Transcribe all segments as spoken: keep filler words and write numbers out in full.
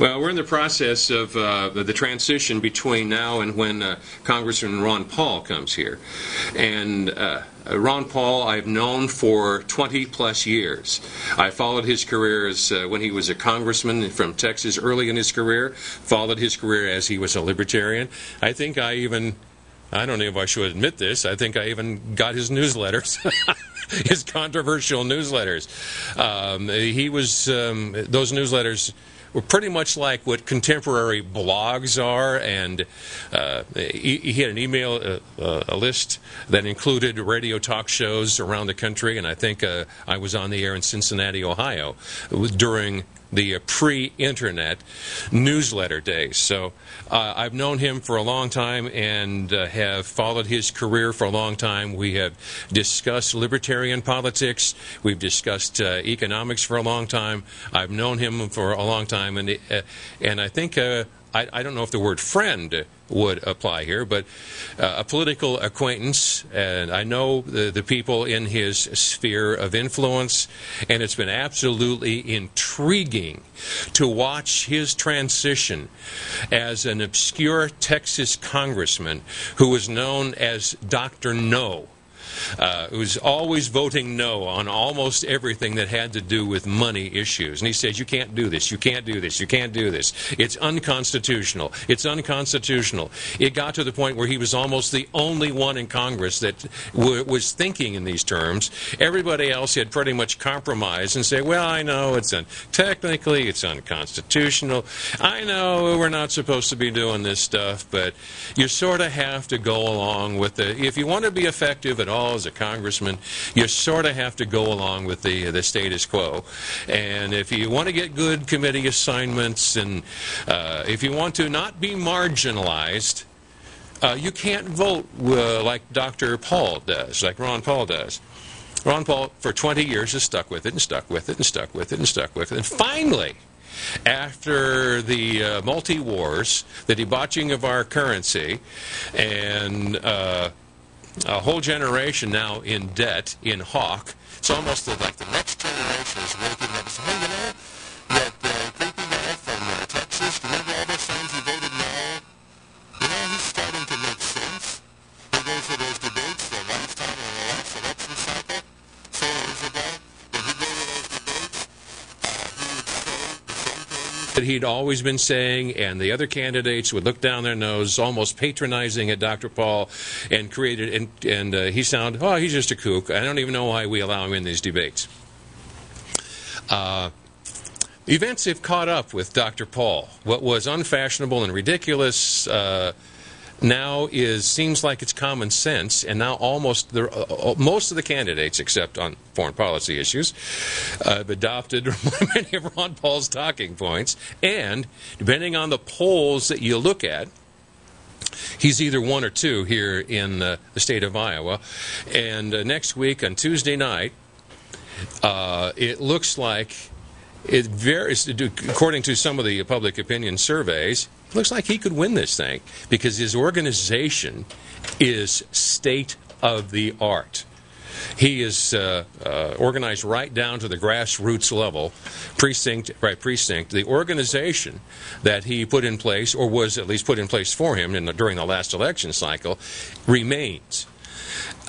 Well, we're in the process of uh, the transition between now and when uh, Congressman Ron Paul comes here. And uh, Ron Paul I've known for twenty plus years. I followed his career as, uh, when he was a congressman from Texas early in his career, followed his career as he was a libertarian. I think I even, I don't know if I should admit this, I think I even got his newsletters. His controversial newsletters. Um, he was, um, those newsletters were pretty much like what contemporary blogs are, and uh, he, he had an email uh, a list that included radio talk shows around the country, and I think uh, I was on the air in Cincinnati, Ohio during the uh, pre-internet newsletter days. So uh, I've known him for a long time and uh, have followed his career for a long time. We have discussed libertarian politics. We've discussed uh, economics for a long time. I've known him for a long time, and uh, and I think uh, I, I don't know if the word friend would apply here, but uh, a political acquaintance, and I know the, the people in his sphere of influence, and it's been absolutely intriguing to watch his transition as an obscure Texas congressman who was known as Doctor No. Uh, who's always voting no on almost everything that had to do with money issues. And he says, you can't do this, you can't do this, you can't do this. It's unconstitutional. It's unconstitutional. It got to the point where he was almost the only one in Congress that w was thinking in these terms. Everybody else had pretty much compromised and said, well, I know it's un technically it's unconstitutional. I know we're not supposed to be doing this stuff, but you sort of have to go along with it. If you want to be effective at all as a congressman, you sort of have to go along with the the status quo. And if you want to get good committee assignments, and uh, if you want to not be marginalized, uh, you can't vote uh, like Doctor Paul does, like Ron Paul does. Ron Paul, for twenty years, has stuck with it and stuck with it and stuck with it and stuck with it. And finally, after the uh, multi-wars, the debauching of our currency, and uh, a whole generation now in debt, in hawk. It's almost like the next generation is waking up. So, hey, you know, that uh, great big guy from uh, Texas, remember all those times he voted no? You know, he's starting to make sense. He goes to those debates, the last time in the last election cycle, so it was about, when he'd go to those debates, uh, he would say the same thing that he'd always been saying, and the other candidates would look down their nose, almost patronizing at Doctor Paul, and created, and, and uh, he sounded, oh, he's just a kook. I don't even know why we allow him in these debates. Uh, events have caught up with Doctor Paul. What was unfashionable and ridiculous uh, now is seems like it's common sense, and now almost the, uh, most of the candidates, except on foreign policy issues, uh, have adopted many of Ron Paul's talking points. And depending on the polls that you look at, he's either one or two here in uh, the state of Iowa. And uh, next week on Tuesday night, uh, it looks like it varies, according to some of the public opinion surveys, it looks like he could win this thing because his organization is state of the art. He is uh, uh, organized right down to the grassroots level, precinct by precinct. The organization that he put in place, or was at least put in place for him in the, during the last election cycle, remains.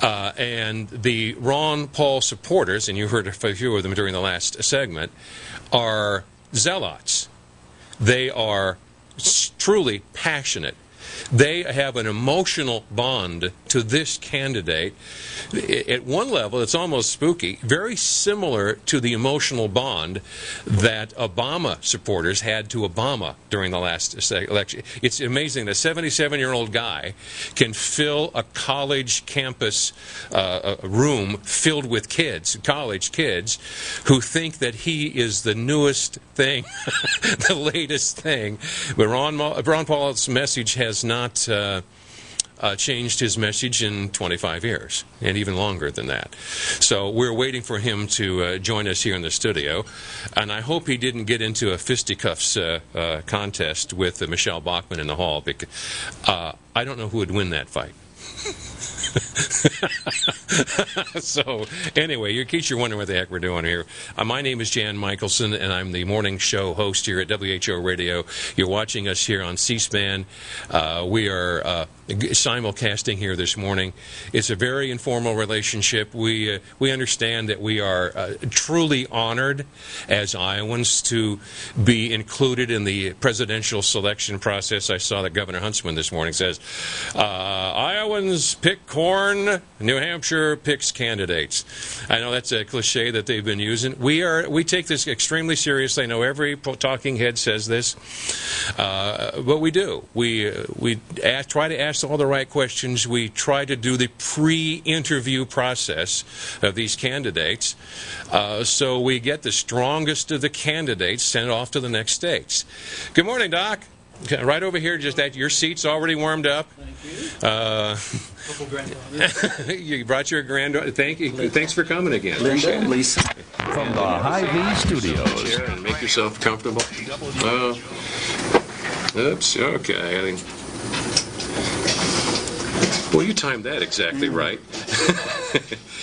Uh, and the Ron Paul supporters, and you heard a few of them during the last segment, are zealots. They are truly passionate. They have an emotional bond to this candidate. At one level, it's almost spooky, very similar to the emotional bond that Obama supporters had to Obama during the last election. It's amazing that a seventy-seven-year-old guy can fill a college campus uh, a room filled with kids, college kids, who think that he is the newest thing, the latest thing. But Ron, Ron Paul's message has not not uh, uh, changed his message in twenty-five years, and even longer than that. So we're waiting for him to uh, join us here in the studio, and I hope he didn't get into a fisticuffs uh, uh, contest with uh, Michelle Bachmann in the hall, because uh, I don't know who would win that fight. So, anyway, in case you're wondering what the heck we're doing here, uh, my name is Jan Michelson, and I'm the morning show host here at W H O Radio. You're watching us here on C-SPAN. Uh, we are uh, simulcasting here this morning. It's a very informal relationship. We uh, we understand that we are uh, truly honored as Iowans to be included in the presidential selection process. I saw that Governor Huntsman this morning says, uh, Iowans pick corn, New Hampshire picks candidates. I know that's a cliche that they've been using. We are we take this extremely seriously. I know every talking head says this, uh, but we do. We uh, we ask, try to ask all the right questions. We try to do the pre-interview process of these candidates, uh, so we get the strongest of the candidates sent off to the next states. Good morning, Doc. Right over here, just at your seat's already warmed up. Thank you. Uh, you brought your granddaughter. Thank you. Lisa. Thanks for coming again. Linda, Lisa, from the Hy-Vee Studios. And make yourself comfortable. Uh, oops. Okay. I think. Well, you timed that exactly mm. right.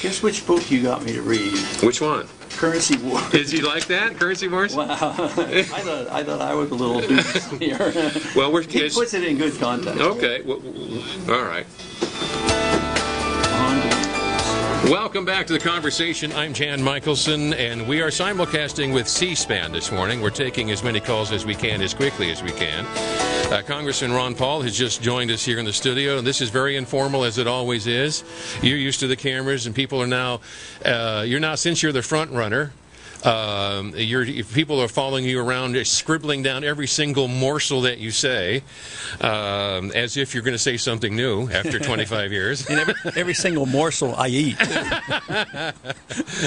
Guess which book you got me to read. Which one? Currency Wars. Did you like that? Currency Wars? Wow. I thought I, thought I was a little here. Well, we're he puts it in good context. Okay. Well, all right. Welcome back to The Conversation. I'm Jan Michelson, and we are simulcasting with C-SPAN this morning. We're taking as many calls as we can, as quickly as we can. Uh, Congressman Ron Paul has just joined us here in the studio, and this is very informal, as it always is. You're used to the cameras, and people are now, uh, you're now, since you're the front runner, Um, you're, people are following you around, scribbling down every single morsel that you say, um, as if you're going to say something new after twenty-five years. And every, every single morsel I eat.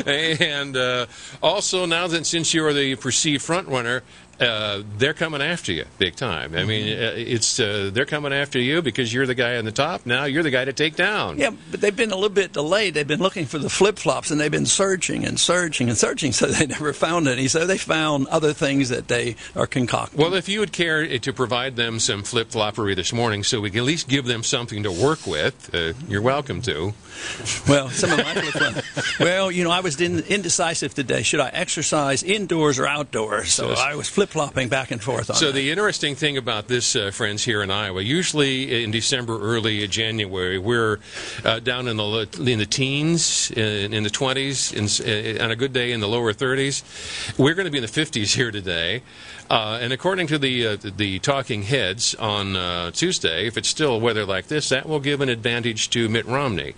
And uh, also, now that since you're the perceived front runner, Uh, they're coming after you big time. I mean, it's uh, they're coming after you because you're the guy on the top. Now you're the guy to take down. Yeah, but they've been a little bit delayed. They've been looking for the flip-flops, and they've been searching and searching and searching, so they never found any. So they found other things that they are concocting. Well, if you would care to provide them some flip-floppery this morning so we can at least give them something to work with, uh, you're welcome to. Well, some of my flip-flops. Well, you know, I was indecisive today. Should I exercise indoors or outdoors? So I was flip flopping back and forth on So that. The interesting thing about this, uh, friends, here in Iowa, usually in December, early January, we're uh, down in the in the teens, in, in the twenties, in, on a good day in the lower thirties. We're going to be in the fifties here today. Uh, and according to the uh, the talking heads on uh, Tuesday, if it's still weather like this, that will give an advantage to Mitt Romney.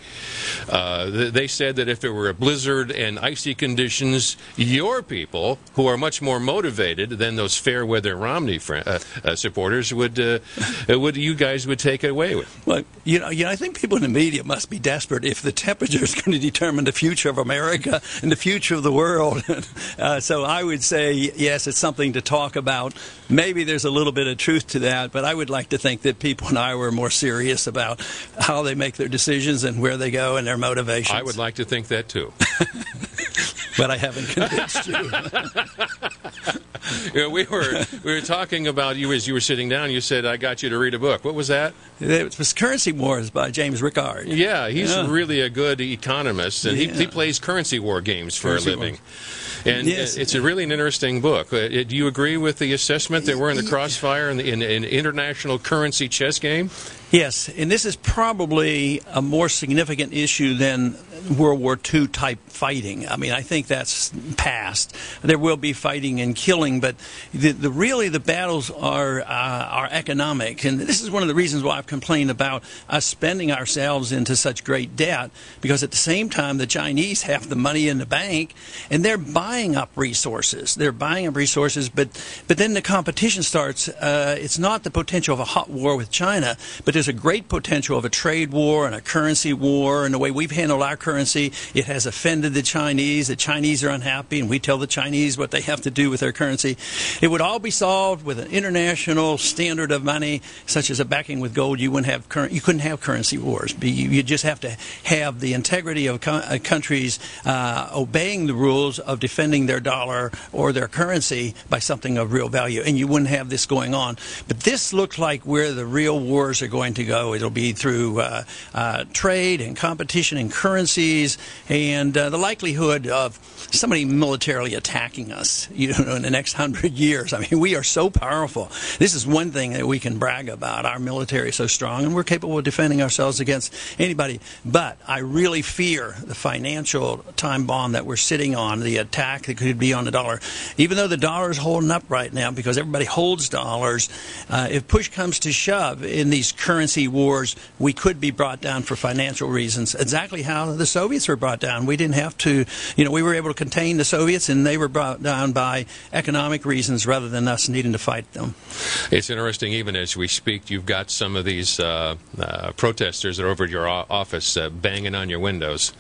Uh, th they said that if there were a blizzard and icy conditions, your people, who are much more motivated than those fair weather Romney friend, uh, uh, supporters, would uh, would you guys would take it away with? Well, you know, you know, I think people in the media must be desperate if the temperature is going to determine the future of America and the future of the world. uh, so I would say yes, it's something to talk about. about. Maybe there's a little bit of truth to that, but I would like to think that people in Iowa are more serious about how they make their decisions and where they go and their motivations. I would like to think that too. But I haven't convinced you. You know, we were we were talking about you as you were sitting down. You said I got you to read a book. What was that? It was Currency Wars by James Rickard. Yeah, he's yeah. really a good economist, and yeah. he, he plays currency war games for currency a living. Wars. And yes. it's a really an interesting book. Do you agree with the assessment that we're in the crossfire in an in, in international currency chess game? Yes, and this is probably a more significant issue than World War Two type fighting. I mean, I think that's past. There will be fighting and killing, but the, the really the battles are uh, are economic, and this is one of the reasons why I've complained about us spending ourselves into such great debt, because at the same time the Chinese have the money in the bank, and they're buying up resources. They're buying up resources, but but then the competition starts. Uh, it's not the potential of a hot war with China, but there's a great potential of a trade war and a currency war, and the way we've handled our currency currency. It has offended the Chinese. The Chinese are unhappy, and we tell the Chinese what they have to do with their currency. It would all be solved with an international standard of money, such as a backing with gold. You wouldn't have current. You couldn't have currency wars. You just have to have the integrity of countries uh, obeying the rules of defending their dollar or their currency by something of real value, and you wouldn't have this going on. But this looks like where the real wars are going to go. It'll be through uh, uh, trade and competition and currencies, and uh, the likelihood of somebody militarily attacking us, you know, in the next hundred years. I mean, we are so powerful. This is one thing that we can brag about. Our military is so strong, and we're capable of defending ourselves against anybody. But I really fear the financial time bomb that we're sitting on, the attack that could be on the dollar. Even though the dollar is holding up right now because everybody holds dollars, uh, if push comes to shove in these currency wars, we could be brought down for financial reasons, exactly how the Soviets were brought down. We didn't have to, you know, we were able to contain the Soviets, and they were brought down by economic reasons rather than us needing to fight them. It's interesting, even as we speak, you've got some of these uh, uh, protesters that are over at your office uh, banging on your windows.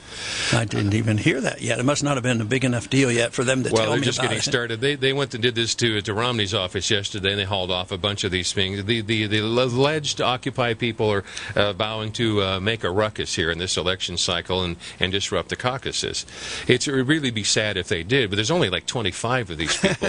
I didn't even hear that yet. It must not have been a big enough deal yet for them to well, tell me about it. Well, they're just getting started. They, they went and did this to, to Romney's office yesterday, and they hauled off a bunch of these things. The, the, the alleged Occupy people are uh, vowing to uh, make a ruckus here in this election cycle and, and disrupt the caucuses. It's, it would really be sad if they did, but there's only like twenty-five of these people.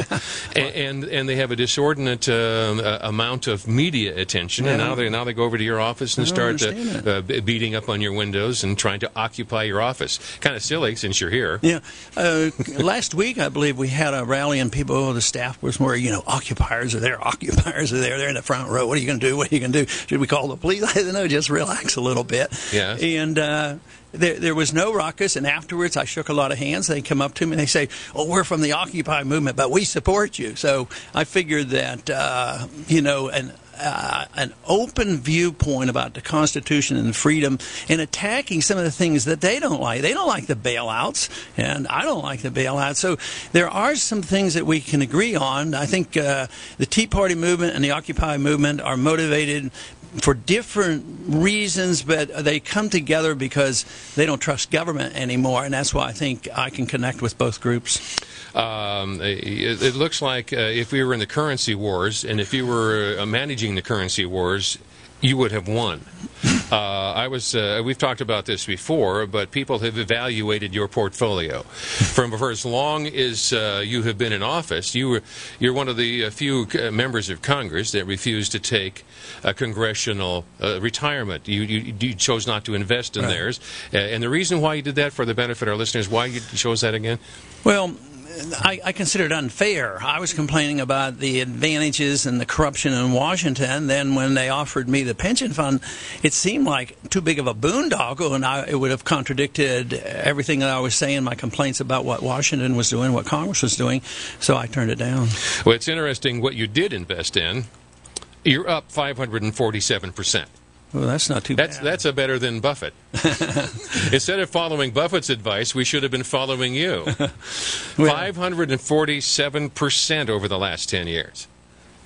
and, and and they have a disordinate uh, amount of media attention, yeah, and now they, now they go over to your office and start uh, uh, beating up on your windows and trying to occupy your office. Kind of silly since you're here. Yeah. Uh, last week, I believe, we had a rally, and people, oh, the staff was more, you know, occupiers are there, occupiers are there, they're in the front row. What are you going to do? What are you going to do? Should we call the police? I don't know, just relax a little bit. Yeah. And uh, there, there was no ruckus, and afterwards I shook a lot of hands. They come up to me and they say, oh, we're from the Occupy movement, but we support you. So I figured that, uh, you know, and Uh, an open viewpoint about the Constitution and freedom, and attacking some of the things that they don't like. They don't like the bailouts, and I don't like the bailouts. So there are some things that we can agree on. I think uh, the Tea Party movement and the Occupy movement are motivated for different reasons, but they come together because they don't trust government anymore, and that's why I think I can connect with both groups. Um, it, it looks like uh, if we were in the currency wars, and if you were uh, managing the currency wars, you would have won. Uh, I was. Uh, we've talked about this before, but people have evaluated your portfolio. From for as long as uh, you have been in office, you were, you're one of the few members of Congress that refused to take a congressional uh, retirement. You, you you chose not to invest in right. theirs, uh, and the reason why you did that, for the benefit of our listeners, why you chose that again? Well, I, I consider it unfair. I was complaining about the advantages and the corruption in Washington. Then when they offered me the pension fund, it seemed like too big of a boondoggle, and I, it would have contradicted everything that I was saying, my complaints about what Washington was doing, what Congress was doing, so I turned it down. Well, it's interesting what you did invest in. You're up five hundred forty-seven percent. Well, that's not too that's, bad. That's a better than Buffett. Instead of following Buffett's advice, we should have been following you. five hundred forty-seven percent over the last ten years.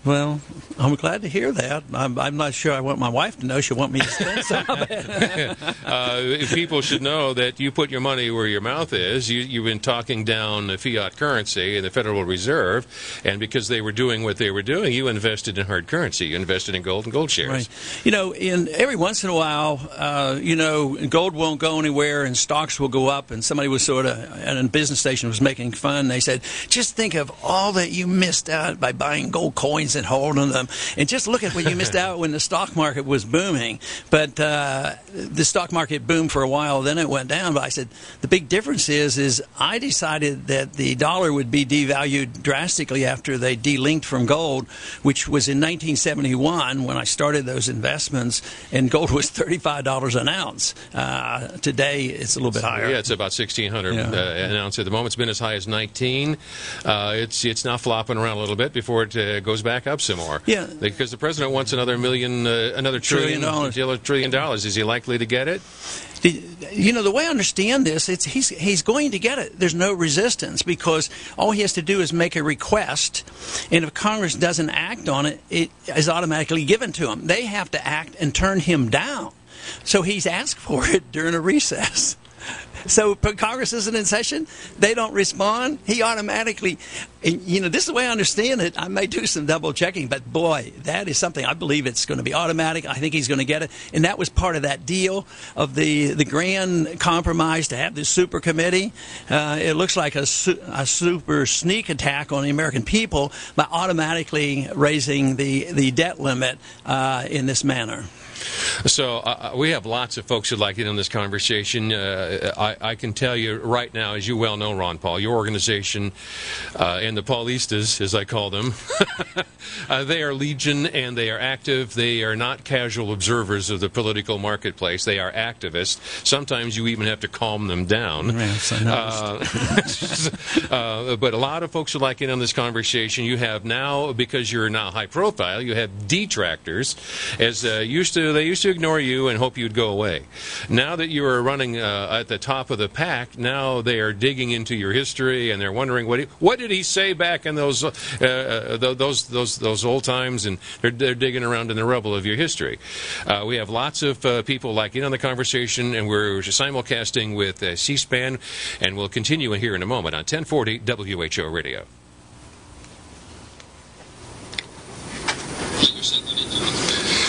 Well, I'm glad to hear that. I'm, I'm not sure I want my wife to know. She'll want me to spend some of it. uh, people should know that you put your money where your mouth is. You, you've been talking down the fiat currency and the Federal Reserve, and because they were doing what they were doing, you invested in hard currency. You invested in gold and gold shares. Right. You know, in, every once in a while, uh, you know, gold won't go anywhere and stocks will go up, and somebody was sort of, at a business station was making fun. They said, just think of all that you missed out by buying gold coins and holding them, and just look at what you missed out when the stock market was booming. But uh, the stock market boomed for a while, then it went down. But I said the big difference is, is I decided that the dollar would be devalued drastically after they delinked from gold, which was in nineteen seventy-one when I started those investments, and gold was thirty-five dollars an ounce. Uh, today it's a little bit higher. Yeah, it's about sixteen hundred yeah. uh, an ounce at the moment. It's been as high as nineteen. Uh, it's it's now flopping around a little bit before it uh, goes back up some more. Yeah, because the president wants another million, uh, another trillion, trillion, trillion dollars. Is he likely to get it? You know, the way I understand this, it's he's he's going to get it. There's no resistance, because all he has to do is make a request, and if Congress doesn't act on it, it is automatically given to him. They have to act and turn him down. So he's asked for it during a recess. So but Congress isn't in session. They don't respond. He automatically, you know, this is the way I understand it. I may do some double checking, but boy, that is something I believe it's going to be automatic. I think he's going to get it. And that was part of that deal of the, the grand compromise to have this super committee. Uh, it looks like a, su a super sneak attack on the American people by automatically raising the, the debt limit uh, in this manner. So uh, we have lots of folks who'd like to get on this conversation. Uh, I, I can tell you right now, as you well know, Ron Paul, your organization uh, and the Paulistas, as I call them, uh, they are legion and they are active. They are not casual observers of the political marketplace. They are activists. Sometimes you even have to calm them down. Right, uh, uh, but a lot of folks would like to get on this conversation. You have now, because you're now high profile, you have detractors, as uh, used to. They used to ignore you and hope you'd go away. Now that you are running uh, at the top of the pack, now they are digging into your history and they're wondering what he, what did he say back in those uh, uh, those those those old times, and they're, they're digging around in the rubble of your history. Uh, we have lots of uh, people like in on the conversation, and we're simulcasting with uh, C-SPAN, and we'll continue here in a moment on ten forty W H O Radio.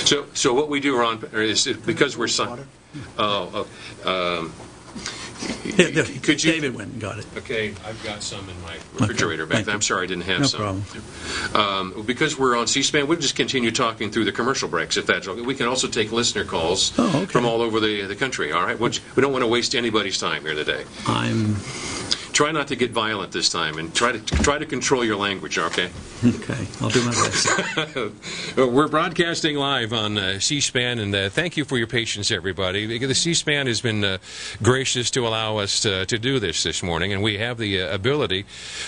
So, so what we do, Ron, is it, because we're signing. Oh, oh um, could you? David went and got it. Okay, I've got some in my refrigerator okay. back there. I'm sorry, I didn't have no some. No problem. Um, because we're on C-SPAN, we'll just continue talking through the commercial breaks, if that's okay. We can also take listener calls oh, okay. from all over the the country. All right, Which, we don't want to waste anybody's time here today. I'm. Try not to get violent this time, and try to try to control your language. Okay. Okay, I'll do my best. We're broadcasting live on uh, C-SPAN, and uh, thank you for your patience, everybody. The C-SPAN has been uh, gracious to allow us to, to do this this morning, and we have the uh, ability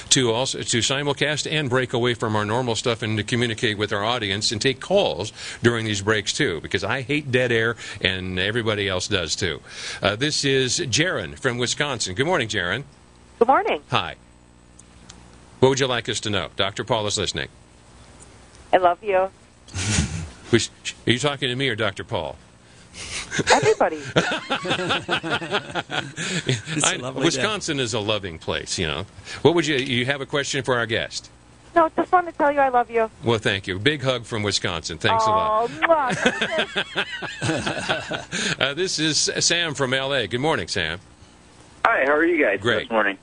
to also to simulcast and break away from our normal stuff and to communicate with our audience and take calls during these breaks too. Because I hate dead air, and everybody else does too. Uh, this is Jaron from Wisconsin. Good morning, Jaron. Good morning. Hi. What would you like us to know? Doctor Paul is listening. I love you. Are you talking to me or Doctor Paul? Everybody. I, Wisconsin day. is a loving place, you know. What would you? You have a question for our guest? No, just wanted to tell you I love you. Well, thank you. Big hug from Wisconsin. Thanks oh, a lot. Mwah. uh, this is Sam from L A Good morning, Sam. Hi, how are you guys Great. this morning?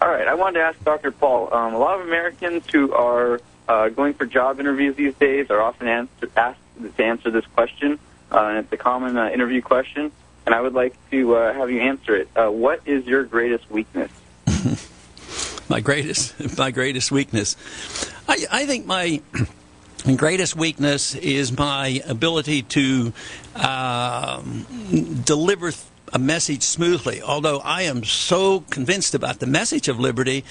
All right, I wanted to ask Doctor Paul, um, a lot of Americans who are uh, going for job interviews these days are often answer, asked to answer this question, uh, and it's a common uh, interview question, and I would like to uh, have you answer it. Uh, what is your greatest weakness? my greatest, my greatest weakness? I, I think my... And greatest weakness is my ability to uh, deliver a message smoothly. Although I am so convinced about the message of liberty,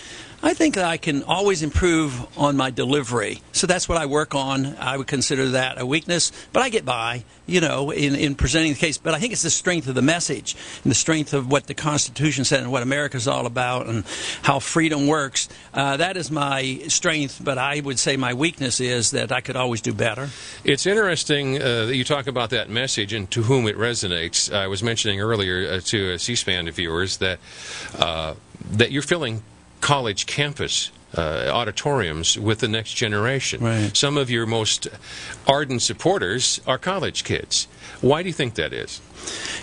I think that I can always improve on my delivery. So that's what I work on. I would consider that a weakness, but I get by, you know, in, in presenting the case. But I think it's the strength of the message and the strength of what the Constitution said and what America's all about and how freedom works. Uh, that is my strength, but I would say my weakness is that I could always do better. It's interesting uh, that you talk about that message and to whom it resonates. I was mentioning earlier uh, to uh, C-SPAN viewers that uh, that you're filling college campus uh, auditoriums with the next generation. Right. Some of your most ardent supporters are college kids. Why do you think that is?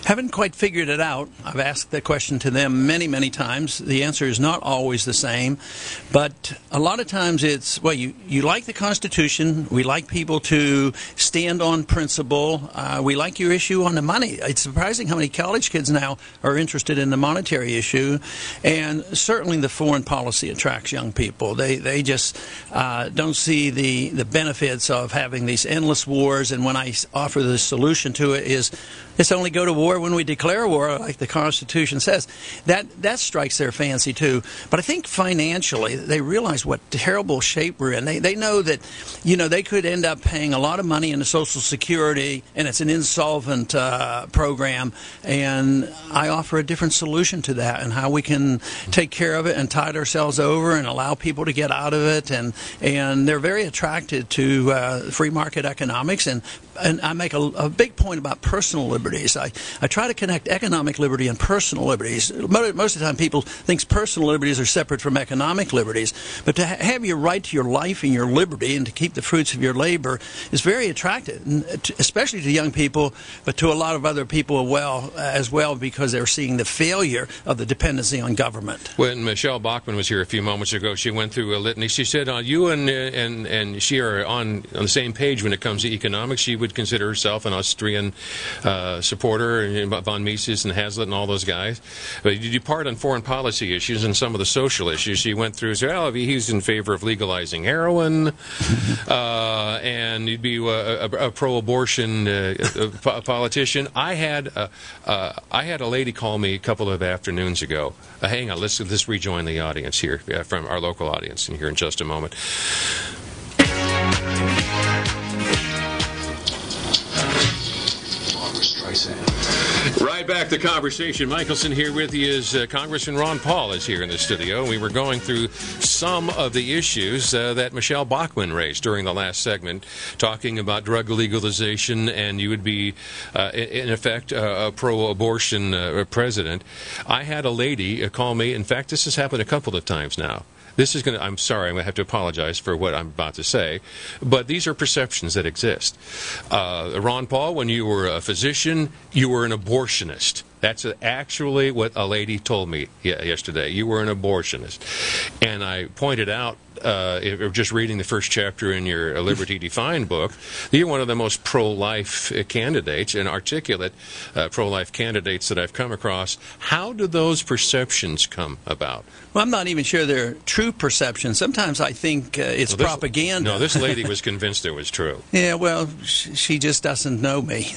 Haven't quite figured it out. I've asked that question to them many, many times. The answer is not always the same, but a lot of times it's, well, you, you like the Constitution. We like people to stand on principle. Uh, we like your issue on the money. It's surprising how many college kids now are interested in the monetary issue, and certainly the foreign policy attracts young people. They, they just uh, don't see the, the benefits of having these endless wars, and when I offer the solution to it is it's only go to war when we declare war, like the Constitution says. That that strikes their fancy, too. But I think financially, they realize what terrible shape we're in. They, they know that, you know, they could end up paying a lot of money into Social Security, and it's an insolvent uh, program. And I offer a different solution to that and how we can take care of it and tide ourselves over and allow people to get out of it. And, and they're very attracted to uh, free market economics. And, and I make a, a big point about personal liberties. I, I try to connect economic liberty and personal liberties. Most of the time people think personal liberties are separate from economic liberties, but to ha have your right to your life and your liberty and to keep the fruits of your labor is very attractive, especially to young people, but to a lot of other people well as well, because they're seeing the failure of the dependency on government. When Michelle Bachmann was here a few moments ago, she went through a litany. She said uh, you and, and, and she are on, on the same page when it comes to economics. She would consider herself an Austrian uh, supporter, and von Mises and Hazlitt and all those guys. But you depart on foreign policy issues and some of the social issues she went through. So, oh, he's in favor of legalizing heroin, uh, and you'd be a, a, a pro-abortion uh, politician. I had a, uh, I had a lady call me a couple of afternoons ago. Uh, hang on, let's let's rejoin the audience here uh, from our local audience in here in just a moment. Right back to conversation. Michelson here with you as uh, Congressman Ron Paul is here in the studio. We were going through some of the issues uh, that Michelle Bachmann raised during the last segment, talking about drug legalization, and you would be, uh, in effect, uh, a pro-abortion uh, president. I had a lady call me. In fact, this has happened a couple of times now. This is going to, I'm sorry, I'm going to have to apologize for what I'm about to say, but these are perceptions that exist. Uh, Ron Paul, when you were a physician, you were an abortionist. That's actually what a lady told me yesterday. You were an abortionist. And I pointed out, uh, just reading the first chapter in your Liberty Defined book, that you're one of the most pro-life candidates and articulate uh, pro-life candidates that I've come across. How do those perceptions come about? Well, I'm not even sure they're true perceptions. Sometimes I think uh, it's well, propaganda. No, this lady was convinced it was true. Yeah, well, she just doesn't know me.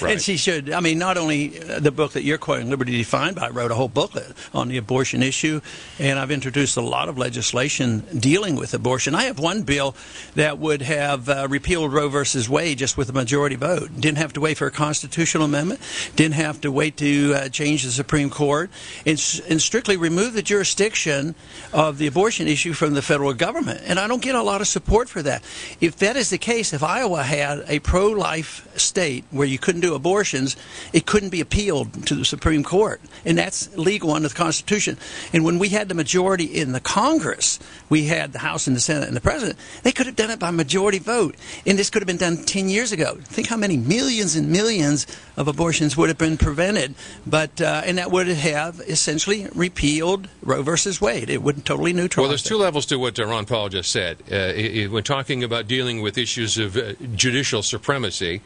Right. And she should. I mean, not only the book that you're quoting, Liberty Defined, but I wrote a whole booklet on the abortion issue, and I've introduced a lot of legislation dealing with abortion. I have one bill that would have uh, repealed Roe versus Wade just with a majority vote. Didn't have to wait for a constitutional amendment. Didn't have to wait to uh, change the Supreme Court, and, and strictly remove the jurisdiction of the abortion issue from the federal government. And I don't get a lot of support for that. If that is the case, if Iowa had a pro-life state where you couldn't do abortions, it couldn't be appealed to the Supreme Court, and that's legal under the Constitution. And when we had the majority in the Congress, we had the House and the Senate and the President, they could have done it by majority vote, and this could have been done ten years ago. Think how many millions and millions of abortions would have been prevented, but uh, and that would have essentially repealed Roe versus Wade. It would totally neutralize. Well, there's two levels to what Ron Paul just said. Uh, it, it, we're talking about dealing with issues of uh, judicial supremacy.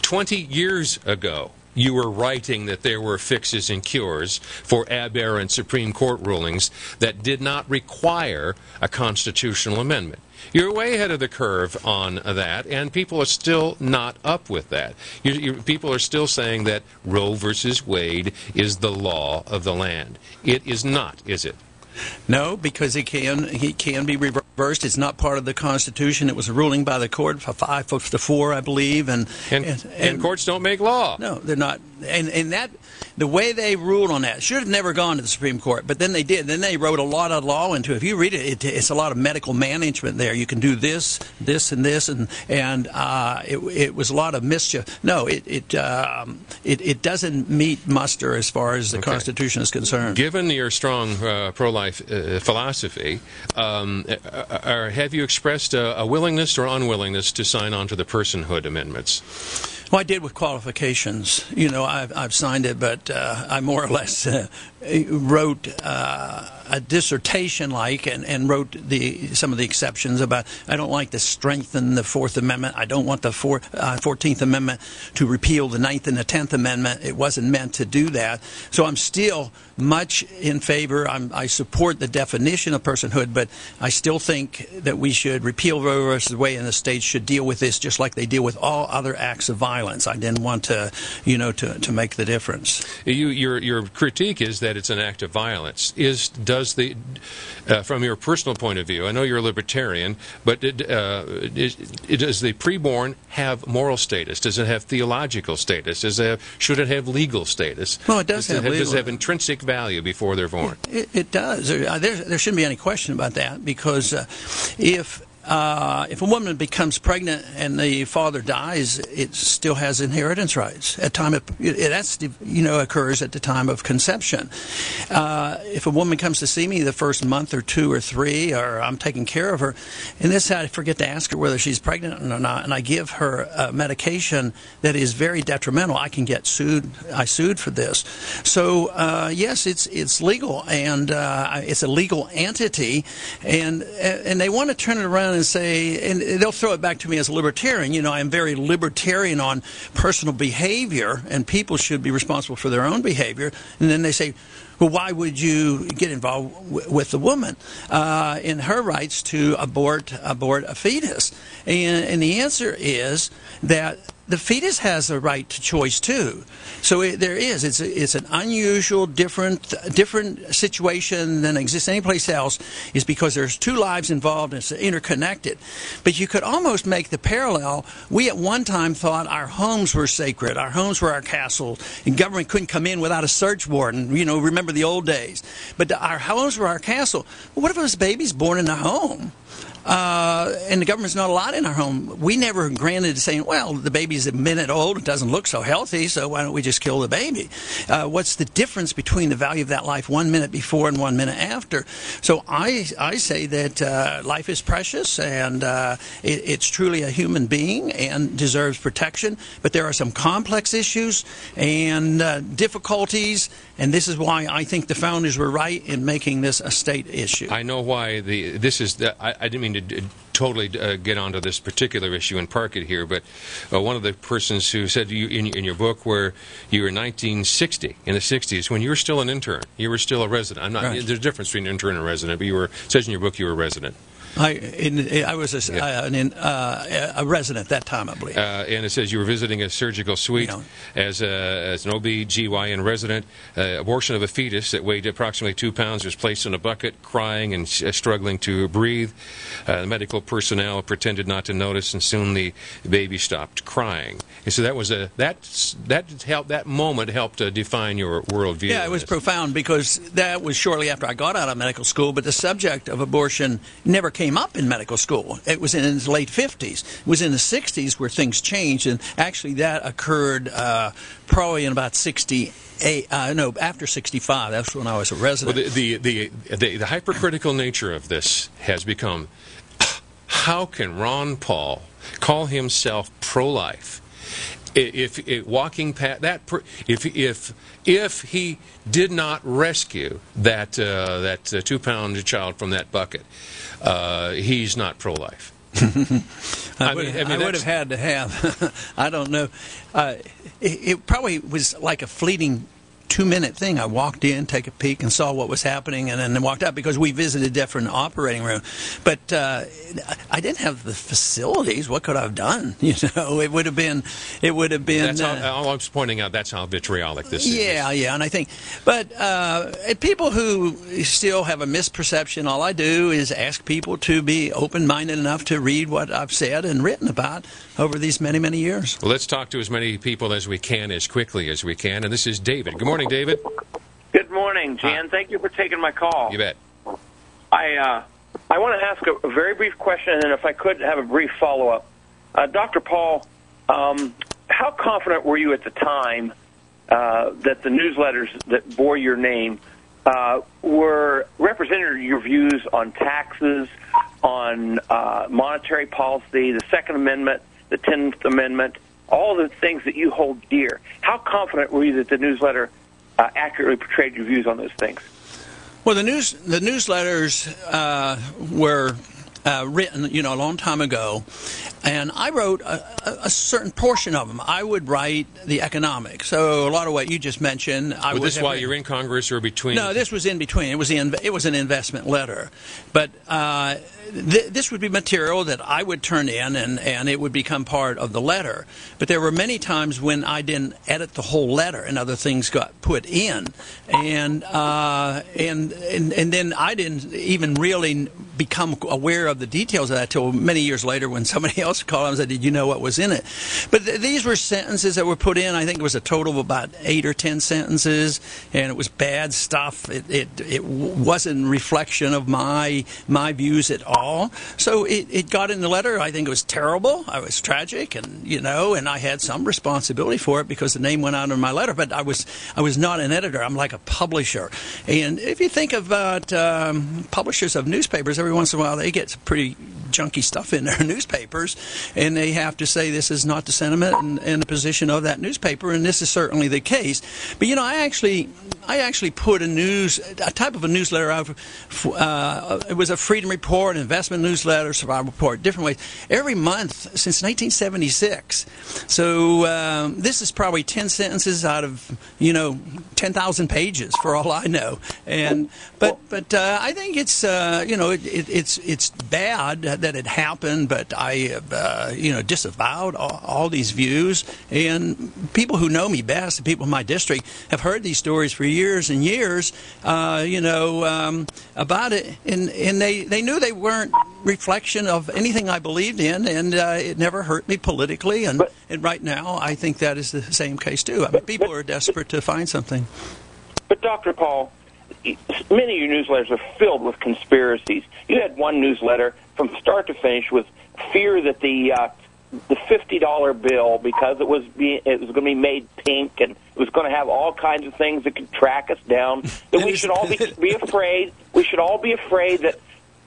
twenty years ago, you were writing that there were fixes and cures for aberrant Supreme Court rulings that did not require a constitutional amendment. You're way ahead of the curve on that, and people are still not up with that. You, you, people are still saying that Roe versus Wade is the law of the land. It is not, is it? No, because it can, it can be reversed. It's not part of the Constitution. It was a ruling by the court for five to four, I believe. And and, and, and and courts don't make law. No, they're not. And and that the way they ruled on that should have never gone to the Supreme Court, but then they did. Then they wrote a lot of law into it. If you read it, it it's a lot of medical management there. You can do this, this, and this, and and uh, it, it was a lot of mischief. No, it it, um, it it doesn't meet muster as far as the okay. Constitution is concerned. Given your strong uh, pro-life Uh, philosophy, um, or have you expressed a, a willingness or unwillingness to sign on to the personhood amendments? Well, I did with qualifications. You know, I've, I've signed it, but uh, I more or less uh, wrote uh, a dissertation, like, and, and wrote the some of the exceptions about. I don't like to strengthen the Fourth Amendment. I don't want the four, uh, Fourteenth Amendment to repeal the Ninth and the Tenth Amendment. It wasn't meant to do that. So I'm still much in favor. I'm, I support the definition of personhood, but I still think that we should repeal Roe versus Wade, and the states should deal with this just like they deal with all other acts of violence. Violence. I didn't want to, you know, to, to make the difference. You, your, your critique is that it's an act of violence. Is does the, uh, from your personal point of view, I know you're a libertarian, but did, uh, is, does the preborn have moral status? Does it have theological status? Does it have, should it have legal status? Well, it does, does have. It have legal. Does it have intrinsic value before they're born? It, it, it does. There, there shouldn't be any question about that, because uh, if Uh, if a woman becomes pregnant and the father dies, it still has inheritance rights at time of, it, that's, you know, occurs at the time of conception. Uh, if a woman comes to see me the first month or two or three, or I'm taking care of her, and this I forget to ask her whether she's pregnant or not, and I give her a medication that is very detrimental, I can get sued. I sued for this. So uh, yes, it's it's legal, and uh, it's a legal entity, and and they want to turn it around and say, and they'll throw it back to me as a libertarian. You know, I'm very libertarian on personal behavior, and people should be responsible for their own behavior. And then they say, well, why would you get involved w with the woman uh, in her rights to abort abort a fetus? And, and the answer is that the fetus has a right to choice too. So it, there is. It's it's an unusual, different different situation than exists anyplace else. Is because there's two lives involved and it's interconnected. But you could almost make the parallel. We at one time thought our homes were sacred. Our homes were our castle, and government couldn't come in without a search warrant. You know, remember the old days. But the, our homes were our castle. Well, what if this baby's born in a home? Uh, and the government's not allowed in our home. We never granted saying, well, the baby's a minute old, it doesn't look so healthy, so why don't we just kill the baby? Uh, what's the difference between the value of that life one minute before and one minute after? So I, I say that uh, life is precious, and uh, it, it's truly a human being and deserves protection, but there are some complex issues and uh, difficulties, and this is why I think the founders were right in making this a state issue. I know why the, this is, the, I, I didn't mean to totally uh, get onto this particular issue and park it here, but uh, one of the persons who said you, in, in your book where you were in nineteen sixty, in the sixties, when you were still an intern, you were still a resident. I'm not. Right. There's a difference between intern and resident, but you were, says in your book you were a resident. I, in, I was a, yeah. uh, an, uh, a resident that time, I believe. Uh, and it says you were visiting a surgical suite, you know, as, a, as an O B G Y N resident. Uh, abortion of a fetus that weighed approximately two pounds was placed in a bucket, crying and uh, struggling to breathe. Uh, the medical personnel pretended not to notice, and soon the baby stopped crying. And so that was a that that helped that moment helped uh, define your worldview. Yeah, it was profound because that was shortly after I got out of medical school, but the subject of abortion never came Came up in medical school. It was in the late fifties. It was in the sixties where things changed, and actually that occurred uh, probably in about sixty-eight. Uh, no, after sixty-five. That's when I was a resident. Well, the, the, the, the, the hypercritical nature of this has become, how can Ron Paul call himself pro-life if, if, if walking past that? Per, if if if he did not rescue that uh, that uh, two-pound child from that bucket, Uh, he's not pro-life. I, I would, mean, I mean, I would have had to have. I don't know. Uh, it, it probably was like a fleeting two-minute thing. I walked in, take a peek, and saw what was happening, and then walked out because we visited a different operating room. But uh, I didn't have the facilities. What could I have done? You know, it would have been, it would have been. That's how, uh, I was pointing out. That's how vitriolic this is. Yeah, yeah, and I think, but uh, people who still have a misperception. All I do is ask people to be open-minded enough to read what I've said and written about over these many, many years. Well, let's talk to as many people as we can, as quickly as we can. And this is David. Good morning. Good morning, David. Good morning, Jan. Hi. Thank you for taking my call. You bet. I uh, I want to ask a, a very brief question, and if I could have a brief follow-up. Uh, Doctor Paul, um, how confident were you at the time uh, that the newsletters that bore your name uh, were represented your views on taxes, on uh, monetary policy, the Second Amendment, the Tenth Amendment, all the things that you hold dear? How confident were you that the newsletter Uh, accurately portrayed your views on those things? Well, the news, the newsletters uh, were uh, written, you know, a long time ago, and I wrote a, a certain portion of them. I would write the economic, so a lot of what you just mentioned. I was this while you're in Congress or between? No, this was in between. It was in, it was an investment letter, but uh, th this would be material that I would turn in, and and it would become part of the letter. But there were many times when I didn't edit the whole letter, and other things got put in, and uh, and, and and then I didn't even really become aware of the details of that till many years later when somebody else else columns. I did you know what was in it? But th these were sentences that were put in. I think it was a total of about eight or ten sentences, and it was bad stuff. It it, it wasn't reflection of my my views at all. So it, it got in the letter. I think it was terrible. I was tragic, and you know, and I had some responsibility for it because the name went out in my letter. But I was I was not an editor. I'm like a publisher. And if you think about um, publishers of newspapers, every once in a while they get some pretty junky stuff in their newspapers, and they have to say this is not the sentiment and, and the position of that newspaper, and this is certainly the case. But you know, I actually I actually put a news a type of a newsletter out. Uh, it was a Freedom Report, an investment newsletter, Survival Report, different ways every month since nineteen seventy-six. So um, this is probably ten sentences out of you know ten thousand pages for all I know. And but but uh, I think it's uh, you know it, it, it's it's bad that it happened, but I uh, you know disavowed all, all these views. And people who know me best, the people in my district, have heard these stories for years and years, uh, you know, um, about it, and and they they knew they weren't reflection of anything I believed in, and uh, it never hurt me politically. And but, and right now, I think that is the same case too. I mean, people but, are desperate to find something. But Doctor Paul, many of your newsletters are filled with conspiracies. You had one newsletter from start to finish with fear that the uh, the fifty dollar bill, because it was be, it was going to be made pink and it was going to have all kinds of things that could track us down, that we should all be, be afraid. We should all be afraid that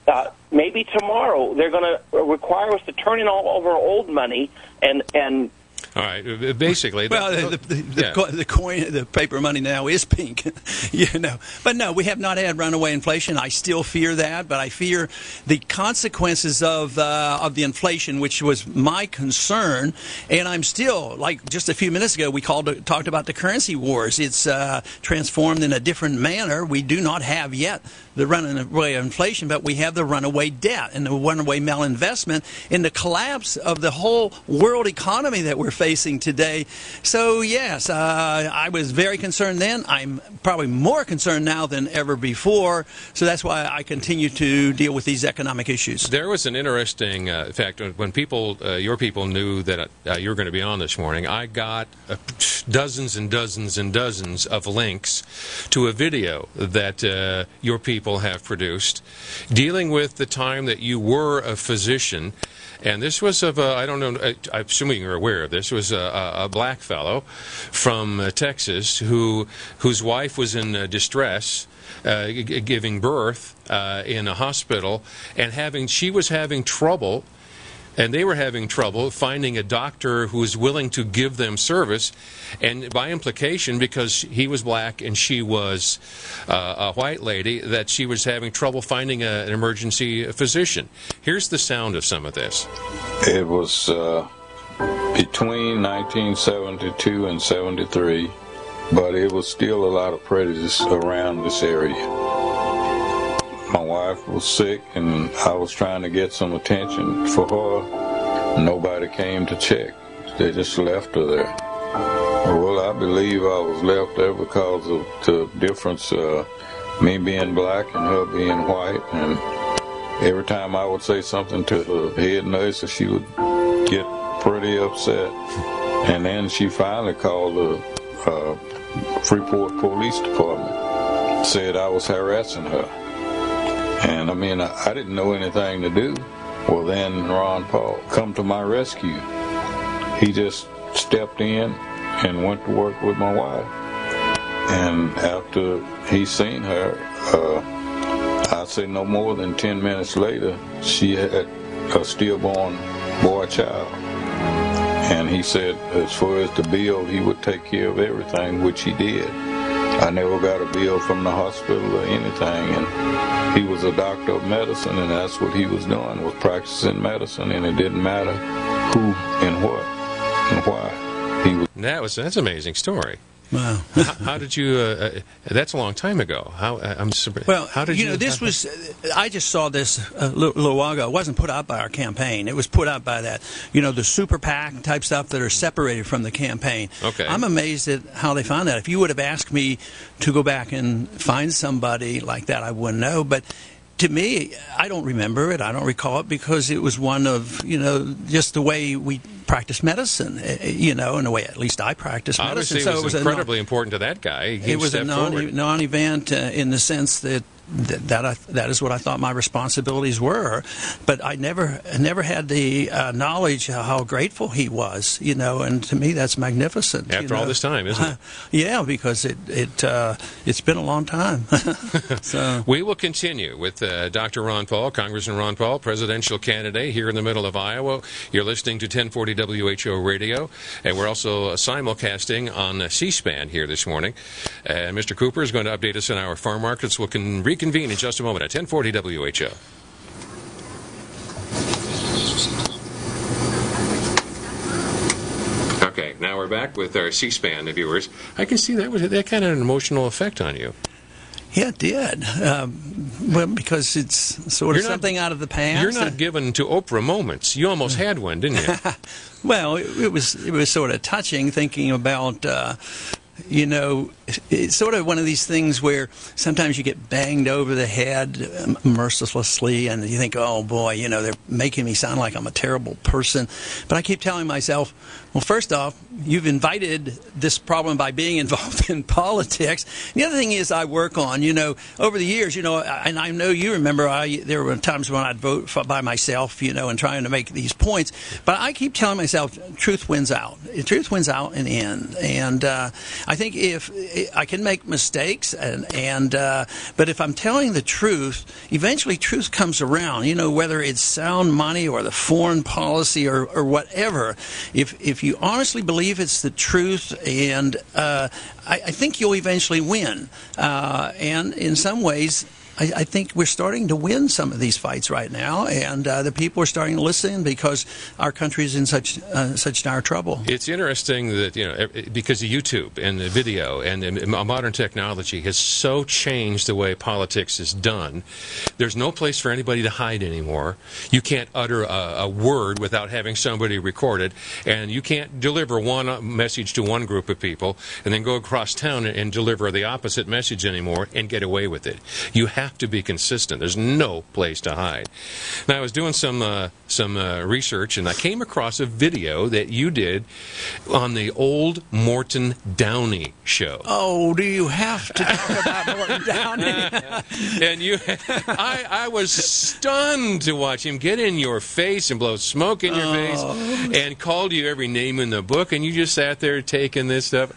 uh, maybe tomorrow they're going to require us to turn in all of our old money and and. All right. Basically, well, the the, the, yeah. the coin, the paper money now is pink, you know. But no, we have not had runaway inflation. I still fear that, but I fear the consequences of uh, of the inflation, which was my concern. And I'm still, like just a few minutes ago, we called talked about the currency wars. It's uh, transformed in a different manner. We do not have yet the runaway inflation, but we have the runaway debt and the runaway malinvestment and the collapse of the whole world economy that we're facing. Facing today. So yes, uh, I was very concerned then. I'm probably more concerned now than ever before. So that's why I continue to deal with these economic issues. There was an interesting uh, fact when people, uh, your people, knew that uh, you were going to be on this morning. I got uh, dozens and dozens and dozens of links to a video that uh, your people have produced dealing with the time that you were a physician. And this was of a, I don't know, I'm assuming you're aware of this, was a, a black fellow from uh, Texas who whose wife was in uh, distress, uh, g giving birth uh, in a hospital, and having she was having trouble, and they were having trouble finding a doctor who was willing to give them service, and by implication, because he was black and she was uh, a white lady, that she was having trouble finding a, an emergency physician. Here's the sound of some of this. It was uh, between nineteen seventy-two and seventy-three, but it was still a lot of prejudice around this area. My wife was sick, and I was trying to get some attention for her. Nobody came to check. They just left her there. Well, I believe I was left there because of the difference, uh, me being black and her being white. And every time I would say something to the head nurse, she would get pretty upset. And then she finally called the uh, Freeport Police Department, said I was harassing her. And I mean, I, I didn't know anything to do. Well, then Ron Paul come to my rescue. He just stepped in and went to work with my wife. And after he seen her, uh, I'd say no more than ten minutes later, she had a stillborn boy child. And he said, as far as the bill, he would take care of everything, which he did. I never got a bill from the hospital or anything, and he was a doctor of medicine, and that's what he was doing, was practicing medicine, and it didn't matter who and what and why he was. That was that's an amazing story. Wow. how, how did you? Uh, uh, that's a long time ago. How uh, I'm well. How did you? You know, this was. Uh, I just saw this a little, little while ago. It wasn't put out by our campaign. It was put out by that. You know, the super PAC type stuff that are separated from the campaign. Okay. I'm amazed at how they found that. If you would have asked me to go back and find somebody like that, I wouldn't know. But to me, I don't remember it. I don't recall it because it was one of, you know, just the way we practice medicine, you know, in a way at least I practice medicine. Obviously, so it was incredibly non- important to that guy. He it was a non- non-event uh, in the sense that that that, I, that is what I thought my responsibilities were, but I never never had the uh, knowledge of how grateful he was, you know, and to me that's magnificent. After you know? all this time, isn't it? Uh, yeah, because it, it, uh, it's been a long time. So. We will continue with uh, Doctor Ron Paul, Congressman Ron Paul, presidential candidate here in the middle of Iowa. You're listening to ten forty W H O Radio, and we're also simulcasting on C-SPAN here this morning. And uh, Mister Cooper is going to update us on our farm markets. We'll can re- Convene in just a moment at ten forty W H O. Okay, now we're back with our C-SPAN viewers. I can see that was that kind of an emotional effect on you. Yeah, it did. Um, well, because it's sort of not, something out of the past. You're not given to Oprah moments. You almost had one, didn't you? Well, it, it was it was sort of touching, thinking about. Uh, You know, it's sort of one of these things where sometimes you get banged over the head mercilessly and you think, oh, boy, you know, they're making me sound like I'm a terrible person. But I keep telling myself, well, first off, you've invited this problem by being involved in politics. The other thing is I work on, you know, over the years, you know, and I know you remember I, there were times when I'd vote for, by myself, you know, and trying to make these points. But I keep telling myself, truth wins out. Truth wins out in the end. And uh, I think if I can make mistakes, and, and uh, but if I'm telling the truth, eventually truth comes around. You know, whether it's sound money or the foreign policy or, or whatever. If if you honestly believe it's the truth, and uh, I, I think you'll eventually win. Uh, and in some ways, I, I think we're starting to win some of these fights right now, and uh, the people are starting to listen because our country is in such uh, such dire trouble. It's interesting that, you know, because of YouTube and the video and the modern technology has so changed the way politics is done. There's no place for anybody to hide anymore. You can't utter a, a word without having somebody record it, and you can't deliver one message to one group of people and then go across town and, and deliver the opposite message anymore and get away with it. You have to be consistent. There's no place to hide. Now, I was doing some uh, some uh, research, and I came across a video that you did on the old Morton Downey show. Oh, do you have to talk about Morton Downey? And you, I, I was stunned to watch him get in your face and blow smoke in your oh. face, and called you every name in the book, and you just sat there taking this stuff.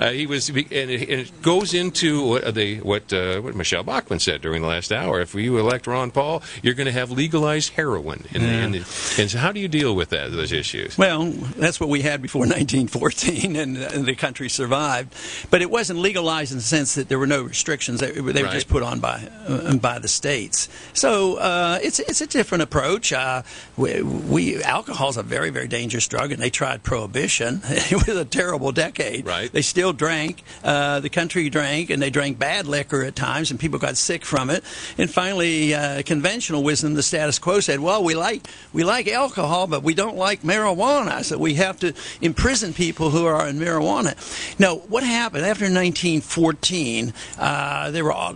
Uh, he was, and it, and it goes into what the what uh, what Michelle Bachmann said during the last hour. If you elect Ron Paul, you're going to have legalized heroin. And, yeah. and, and so how do you deal with that, those issues? Well, that's what we had before nineteen fourteen, and, and the country survived. But it wasn't legalized in the sense that there were no restrictions. They, they were right. just put on by uh, by the states. So uh, it's it's a different approach. Uh, we, we alcohol's a very, very dangerous drug, and they tried prohibition. It was a terrible decade. Right. They still drank. Uh, the country drank, and they drank bad liquor at times, and people got sick from it. And finally, uh, conventional wisdom, the status quo, said, well, we like we like alcohol, but we don't like marijuana, so we have to imprison people who are in marijuana. Now, what happened after nineteen fourteen, uh, there were all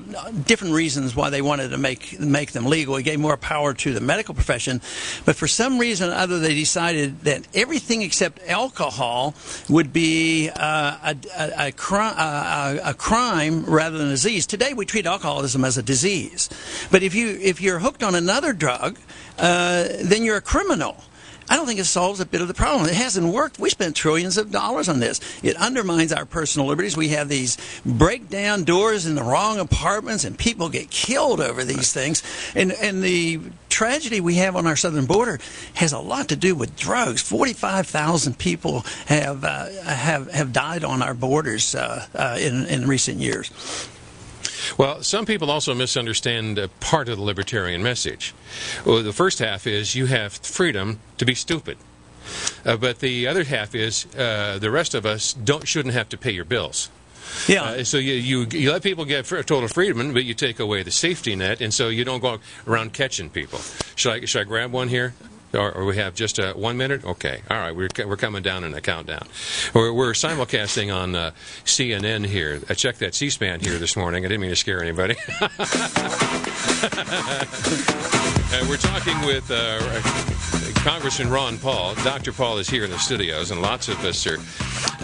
different reasons why they wanted to make, make them legal. It gave more power to the medical profession, but for some reason or other, they decided that everything except alcohol would be uh, a, a, a, cri- a, a crime rather than a disease. Today, we treat alcoholism as a disease, but if you if you're hooked on another drug, uh, then you're a criminal. I don't think it solves a bit of the problem. It hasn't worked. We spent trillions of dollars on this. It undermines our personal liberties. We have these breakdown doors in the wrong apartments, and people get killed over these things. And and the tragedy we have on our southern border has a lot to do with drugs. forty-five thousand people have uh, have have died on our borders uh, uh, in in recent years. Well, some people also misunderstand uh, part of the libertarian message. Well, the first half is you have freedom to be stupid. Uh, but the other half is uh, the rest of us don't shouldn't have to pay your bills. Yeah. Uh, so you, you you let people get total freedom, but you take away the safety net, and so you don't go around catching people. Should I, should I grab one here? Or, or we have just uh, one minute? Okay. All right. We're, we're coming down in a countdown. We're, we're simulcasting on uh, C N N here. I checked that C-SPAN here this morning. I didn't mean to scare anybody. uh, we're talking with uh, Congressman Ron Paul. Doctor Paul is here in the studios, and lots of us are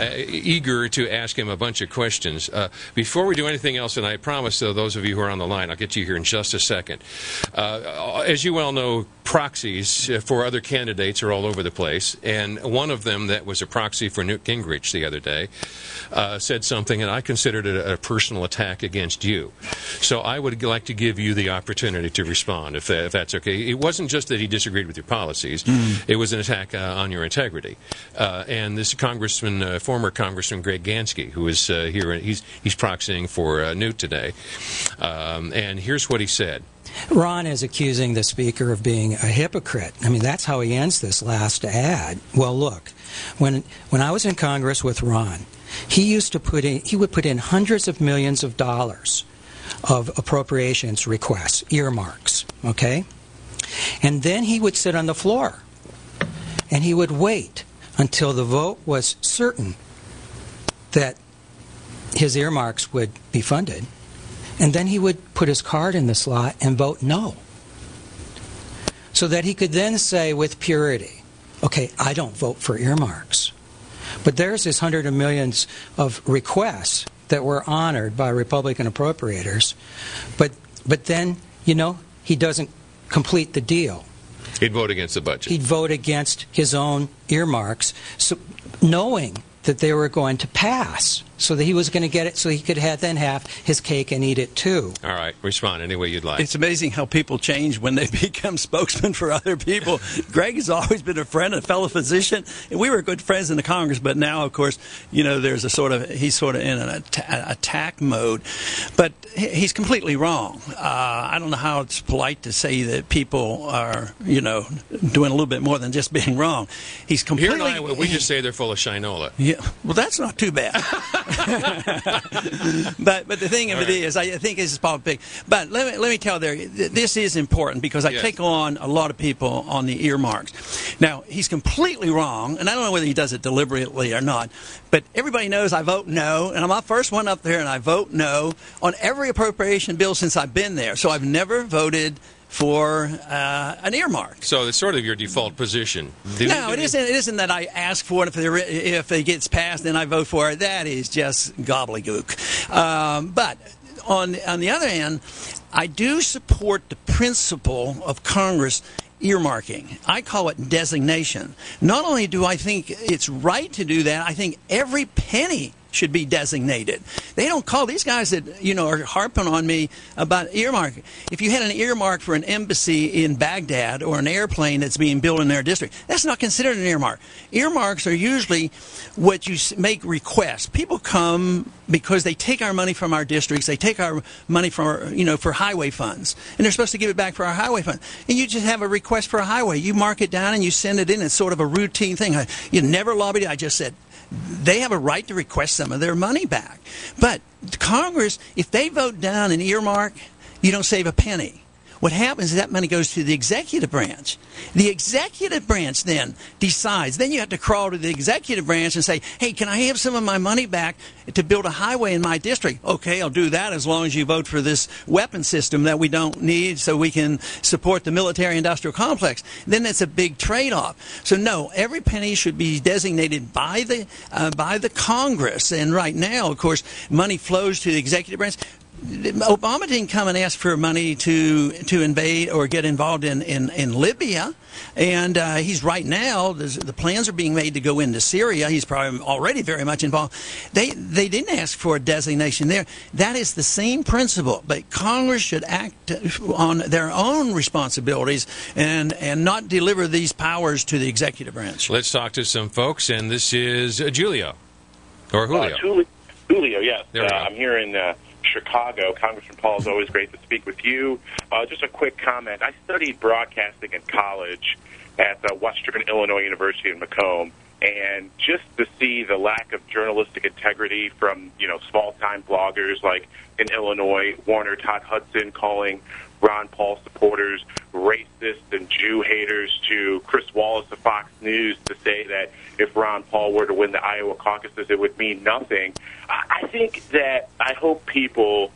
uh, eager to ask him a bunch of questions. Uh, before we do anything else, and I promise, though, those of you who are on the line, I'll get you here in just a second. Uh, as you well know, proxies for Four other candidates are all over the place, and one of them that was a proxy for Newt Gingrich the other day uh, said something, and I considered it a, a personal attack against you. So I would like to give you the opportunity to respond, if, that, if that's okay. It wasn't just that he disagreed with your policies. Mm-hmm. It was an attack uh, on your integrity. Uh, and this Congressman, uh, former Congressman Greg Ganske, who is uh, here, he's, he's proxying for uh, Newt today. Um, and here's what he said. Ron is accusing the speaker of being a hypocrite. I mean, that's how he ends this last ad. Well, look, when when I was in Congress with Ron, he used to put in he would put in hundreds of millions of dollars of appropriations requests, earmarks, okay? And then he would sit on the floor and he would wait until the vote was certain that his earmarks would be funded. And then he would put his card in the slot and vote no. So that he could then say with purity, okay, I don't vote for earmarks. But there's this hundred of millions of requests that were honored by Republican appropriators. But, but then, you know, he doesn't complete the deal. He'd vote against the budget. He'd vote against his own earmarks, so, knowing that they were going to pass, so that he was going to get it, so he could have, then have his cake and eat it too. All right, respond any way you'd like. It's amazing how people change when they become spokesmen for other people. Greg has always been a friend, a fellow physician, and we were good friends in the Congress. But now, of course, you know, there's a sort of he's sort of in an at attack mode, but he's completely wrong. Uh, I don't know how it's polite to say that people are, you know, doing a little bit more than just being wrong. He's completely. Here in Iowa, we just say they're full of shinola. Yeah. Well, that's not too bad. but but the thing of All it right. is, I think this is politics. But let me let me tell there, this is important because I yes. take on a lot of people on the earmarks. Now he's completely wrong, and I don't know whether he does it deliberately or not. But everybody knows I vote no, and I'm the first one up there, and I vote no on every appropriation bill since I've been there. So I've never voted for uh, an earmark. So it's sort of your default position. Do no, it isn't. It isn't that I ask for it. If, there, if it gets passed, then I vote for it. That is just gobbledygook. Um, but on on the other hand, I do support the principle of Congress earmarking. I call it designation. Not only do I think it's right to do that, I think every penny should be designated. They don't call these guys that, you know, are harping on me about earmark. If you had an earmark for an embassy in Baghdad or an airplane that's being built in their district, that's not considered an earmark. Earmarks are usually what you make requests. People come because they take our money from our districts, they take our money from, our, you know, for highway funds, and they're supposed to give it back for our highway fund. And you just have a request for a highway. You mark it down and you send it in. It's sort of a routine thing. I, you never lobbied it. I just said, they have a right to request some of their money back. But Congress, if they vote down an earmark, you don't save a penny. What happens is that money goes to the executive branch. The executive branch then decides. Then you have to crawl to the executive branch and say, hey, can I have some of my money back to build a highway in my district? Okay, I'll do that as long as you vote for this weapon system that we don't need so we can support the military-industrial complex. Then it's a big trade-off. So, no, every penny should be designated by the, uh, by the Congress. And right now, of course, money flows to the executive branch. Obama didn't come and ask for money to to invade or get involved in, in, in Libya. And uh, he's right now, the plans are being made to go into Syria. He's probably already very much involved. They they didn't ask for a designation there. That is the same principle. But Congress should act on their own responsibilities and, and not deliver these powers to the executive branch. Let's talk to some folks. And this is uh, Julio. Or Julio. Uh, Julio, yes. Uh, I'm here in... Uh, Chicago. Congressman Paul, is always great to speak with you. Uh, just a quick comment. I studied broadcasting in college at the Western Illinois University in Macomb, and just to see the lack of journalistic integrity from, you know, small-time bloggers like in Illinois, Warner Todd Hudson calling Ron Paul supporters racists and Jew haters to Chris Wallace of Fox News to say that if Ron Paul were to win the Iowa caucuses, it would mean nothing. I think that I hope people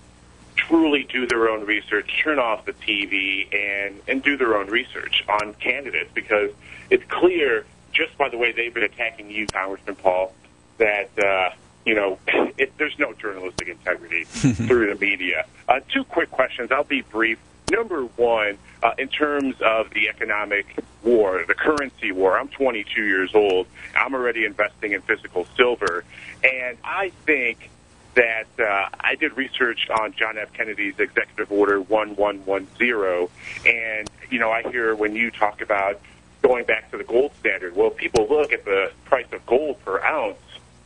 truly do their own research, turn off the T V, and, and do their own research on candidates, because it's clear just by the way they've been attacking you, Congressman Paul, that, uh, you know, it, there's no journalistic integrity through the media. Uh, two quick questions. I'll be brief. Number one, uh, in terms of the economic war, the currency war, I'm twenty-two years old. I'm already investing in physical silver. And I think that uh, I did research on John F. Kennedy's Executive Order one one one zero. And, you know, I hear when you talk about going back to the gold standard, well, people look at the price of gold per ounce,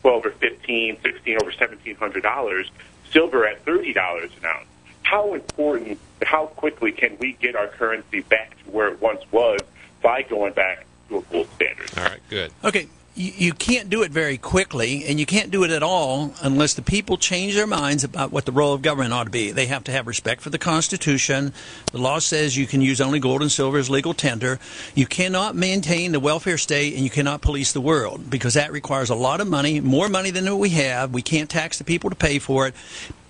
twelve or fifteen, sixteen, over seventeen hundred dollars, silver at thirty dollars an ounce. How important, how quickly can we get our currency back to where it once was by going back to a gold standard? All right, good. Okay, you, you can't do it very quickly, and you can't do it at all unless the people change their minds about what the role of government ought to be. They have to have respect for the Constitution. The law says you can use only gold and silver as legal tender. You cannot maintain the welfare state, and you cannot police the world, because that requires a lot of money, more money than what we have. We can't tax the people to pay for it.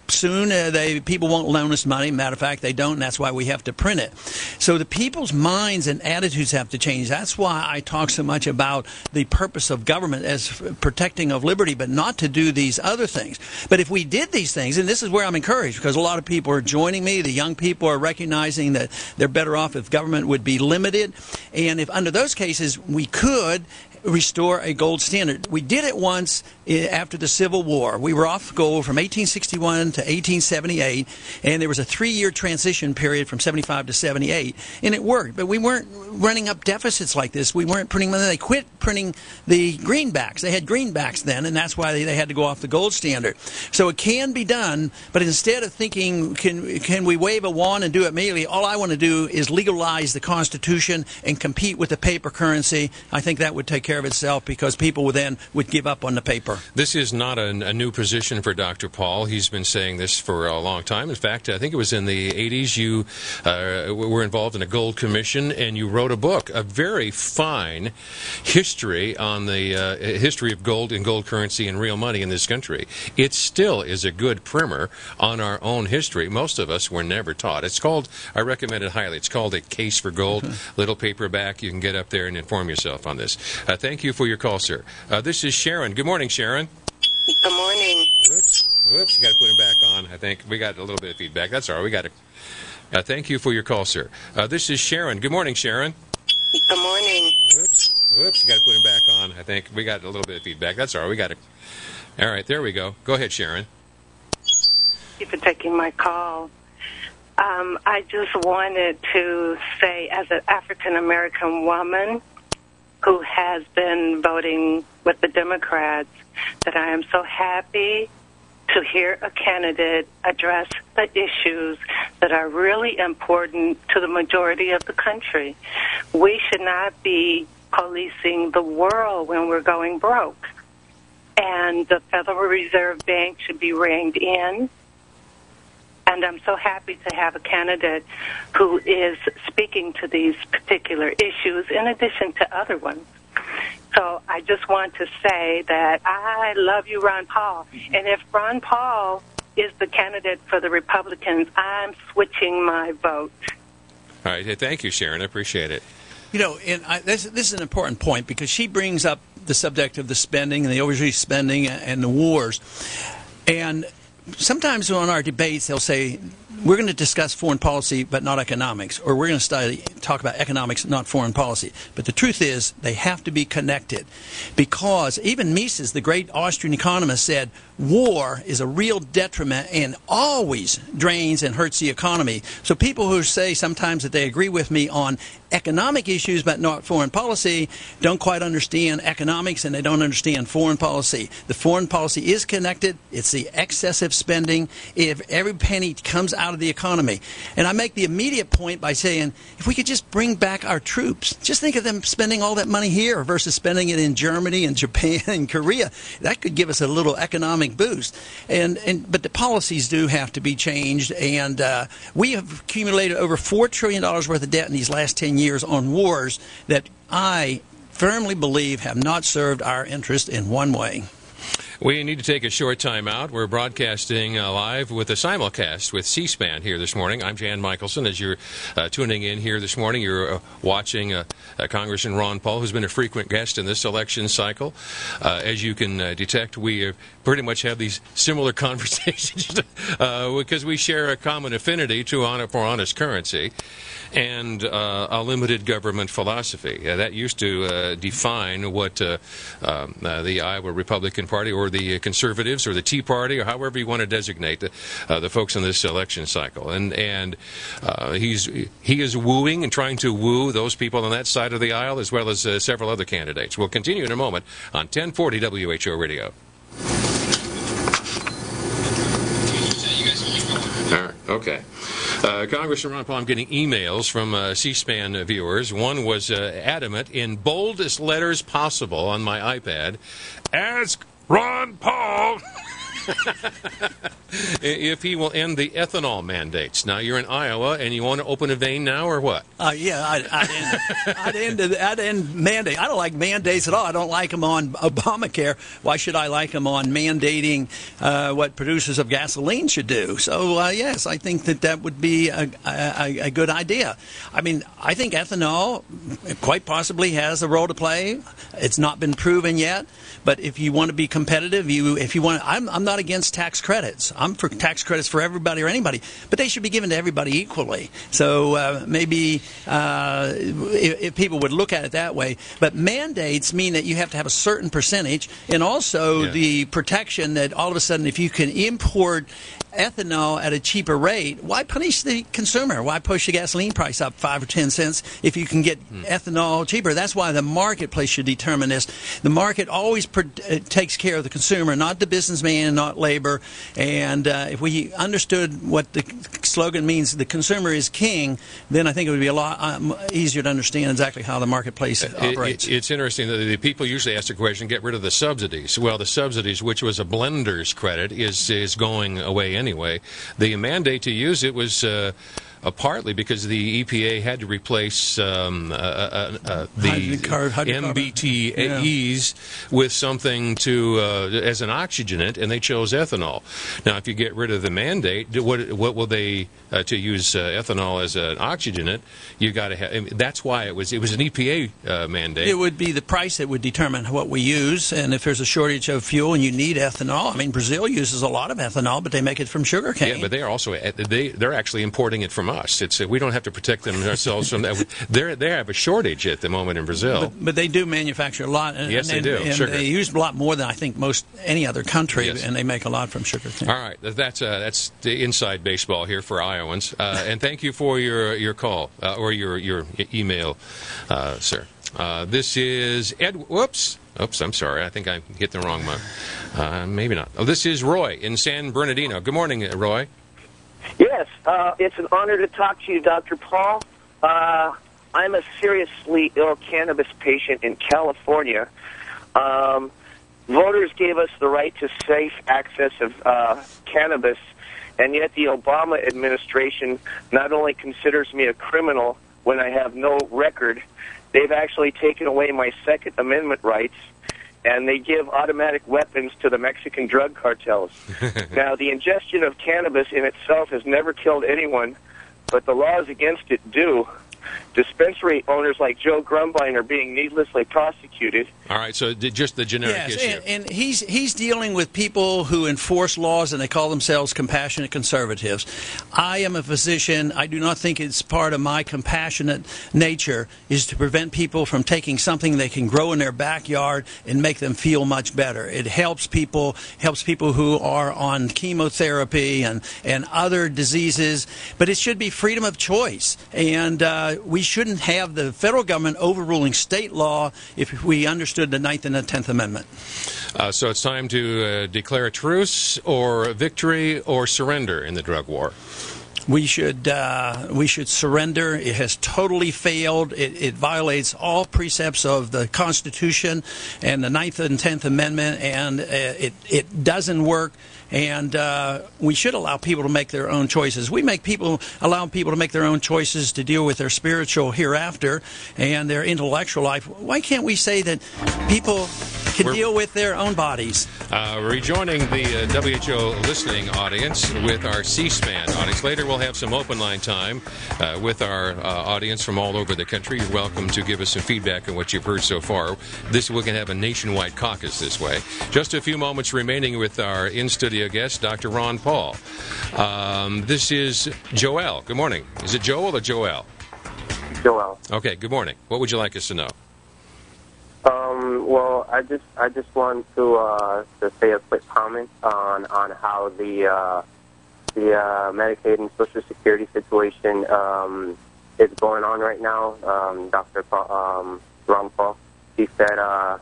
Soon, uh, they people won't loan us money. Matter of fact, they don't, and that's why we have to print it. So the people's minds and attitudes have to change. That's why I talk so much about the purpose of government as protecting of liberty, but not to do these other things. But if we did these things, and this is where I'm encouraged, because a lot of people are joining me. The young people are recognizing that they're better off if government would be limited. And if under those cases, we could restore a gold standard. We did it once after the Civil War. We were off gold from eighteen sixty-one to eighteen seventy-eight, and there was a three-year transition period from seventy-five to seventy-eight, and it worked. But we weren't running up deficits like this. We weren't printing money. They quit printing the greenbacks. They had greenbacks then, and that's why they, they had to go off the gold standard. So it can be done, but instead of thinking, can, can we wave a wand and do it immediately, all I want to do is legalize the Constitution and compete with the paper currency. I think that would take care of itself, because people would then would give up on the paper. This is not a, a new position for Doctor Paul. He's been saying this for a long time. In fact, I think it was in the eighties you uh, were involved in a gold commission, and you wrote a book, a very fine history on the uh, history of gold and gold currency and real money in this country. It still is a good primer on our own history. Most of us were never taught. It's called, I recommend it highly, it's called A Case for Gold. Mm-hmm. Little paperback. You can get up there and inform yourself on this. Uh, thank you for your call, sir. Uh, this is Sharon. Good morning, Sharon. Good morning. Oops. Whoops, you got to put him back on, I think. We got a little bit of feedback. That's all right. We got it. Uh, thank you for your call, sir. Uh, this is Sharon. Good morning, Sharon. Good morning. Oops, Whoops, you got to put him back on, I think. We got a little bit of feedback. That's all right. We got it. All right, there we go. Go ahead, Sharon. Thank you for taking my call. Um, I just wanted to say, as an African-American woman who has been voting with the Democrats, that I am so happy to hear a candidate address the issues that are really important to the majority of the country. We should not be policing the world when we're going broke. And the Federal Reserve Bank should be reined in. And I'm so happy to have a candidate who is speaking to these particular issues in addition to other ones. So I just want to say that I love you, Ron Paul. And if Ron Paul is the candidate for the Republicans, I'm switching my vote. All right. Thank you, Sharon. I appreciate it. You know, and I, this, this is an important point, because she brings up the subject of the spending and the overseas spending and the wars. And sometimes on our debates, they'll say, we're going to discuss foreign policy but not economics, or we're going to study, talk about economics, not foreign policy. But the truth is, they have to be connected, because even Mises, the great Austrian economist, said war is a real detriment and always drains and hurts the economy. So people who say sometimes that they agree with me on economic issues but not foreign policy don't quite understand economics, and they don't understand foreign policy. The foreign policy is connected. It's the excessive spending. If every penny comes out out of the economy. And I make the immediate point by saying, if we could just bring back our troops, just think of them spending all that money here versus spending it in Germany and Japan and Korea. That could give us a little economic boost. And, and but the policies do have to be changed. And uh, we have accumulated over four trillion dollars worth of debt in these last ten years on wars that I firmly believe have not served our interest in one way. We need to take a short time out. We're broadcasting uh, live with a simulcast with C-SPAN here this morning. I'm Jan Michelson. As you're uh, tuning in here this morning, you're uh, watching uh, uh, Congressman Ron Paul, who's been a frequent guest in this election cycle. Uh, as you can uh, detect, we uh, pretty much have these similar conversations uh, because we share a common affinity to honor for honest currency and uh, a limited government philosophy. Uh, that used to uh, define what uh, um, uh, the Iowa Republican Party or Or the conservatives or the Tea Party or however you want to designate the, uh, the folks in this election cycle. And and uh, he's he is wooing and trying to woo those people on that side of the aisle as well as uh, several other candidates. We'll continue in a moment on ten forty W H O Radio. All right. Okay. Uh, Congressman Ron Paul, I'm getting emails from uh, C-SPAN viewers. One was uh, adamant in boldest letters possible on my iPad, ask Ron Paul if he will end the ethanol mandates. Now, you're in Iowa, and you want to open a vein now or what? Uh, yeah, I'd, I'd, end, I'd, end, I'd end mandate. I don't like mandates at all. I don't like them on Obamacare. Why should I like them on mandating uh, what producers of gasoline should do? So, uh, yes, I think that that would be a, a, a good idea. I mean, I think ethanol quite possibly has a role to play. It's not been proven yet, but if you want to be competitive, you if you want, I'm, I'm not against tax credits. I'm for tax credits for everybody or anybody, but they should be given to everybody equally. So uh, maybe uh, if, if people would look at it that way. But mandates mean that you have to have a certain percentage, and also yeah. the protection that all of a sudden if you can import ethanol at a cheaper rate, why punish the consumer? Why push the gasoline price up five or ten cents if you can get mm. ethanol cheaper? That's why the marketplace should determine this. The market always per- takes care of the consumer, not the businessman, not labor. And uh, if we understood what the slogan means, the consumer is king, then I think it would be a lot um, easier to understand exactly how the marketplace uh, operates. It, it, it's interesting that the people usually ask the question, get rid of the subsidies. Well, the subsidies, which was a blender's credit, is, is going away anyway. The mandate to use it was uh, uh, partly because the E P A had to replace um, uh, uh, uh, the M B T Es yeah. with something to uh, as an oxygenant, and they chose ethanol. Now, if you get rid of the mandate, what what will they uh, to use uh, ethanol as an oxygenant? You got to have. I mean, that's why it was it was an E P A uh, mandate. It would be the price that would determine what we use, and if there's a shortage of fuel and you need ethanol, I mean, Brazil uses a lot of ethanol, but they make it from sugar cane. Yeah, but they are also they they're actually importing it from us. It's we don't have to protect them ourselves from that. They they have a shortage at the moment in Brazil. But, but they do manufacture a lot. And, yes, and, they do. And sugar. They use a lot more than I think most any other country, yes. and they make a lot from sugar cane. All right, that's uh, that's the inside baseball here for Iowans. Uh, and thank you for your your call uh, or your your email, uh, sir. Uh, this is Ed. Whoops. Oops, I'm sorry. I think I hit the wrong one. Uh, maybe not. Oh, this is Roy in San Bernardino. Good morning, Roy. Yes, uh, it's an honor to talk to you, Doctor Paul. Uh, I'm a seriously ill cannabis patient in California. Um, voters gave us the right to safe access of uh, cannabis, and yet the Obama administration not only considers me a criminal when I have no record, they've actually taken away my Second Amendment rights, and they give automatic weapons to the Mexican drug cartels. Now, the ingestion of cannabis in itself has never killed anyone, but the laws against it do. Dispensary owners like Joe Grumbine are being needlessly prosecuted. All right, so just the generic yes, issue. And, and he's he's dealing with people who enforce laws, and they call themselves compassionate conservatives. I am a physician. I do not think it's part of my compassionate nature is to prevent people from taking something they can grow in their backyard and make them feel much better. It helps people, helps people who are on chemotherapy and, and other diseases, but it should be freedom of choice. And uh, we shouldn't have the federal government overruling state law if we understood the Ninth and the Tenth Amendment. Uh, so it's time to uh, declare a truce or victory or surrender in the drug war. We should uh, we should surrender. It has totally failed. It, it violates all precepts of the Constitution and the Ninth and Tenth Amendment, and it it doesn't work. And uh, we should allow people to make their own choices. We make people allow people to make their own choices to deal with their spiritual hereafter and their intellectual life. Why can't we say that people can We're, deal with their own bodies? Uh, rejoining the uh, W H O listening audience with our C SPAN audience. Later we'll have some open line time uh, with our uh, audience from all over the country. You're welcome to give us some feedback on what you've heard so far. This we can have a nationwide caucus this way. Just a few moments remaining with our in-studio guest, Doctor Ron Paul. Um, this is Joelle. Good morning. Is it Joel or Joelle? Joelle. Okay, good morning. What would you like us to know? Um, well, I just I just want to uh, to say a quick comment on on how the uh, the uh, Medicaid and Social Security situation um, is going on right now. Um, Doctor Paul, um, Ron Paul, he said uh,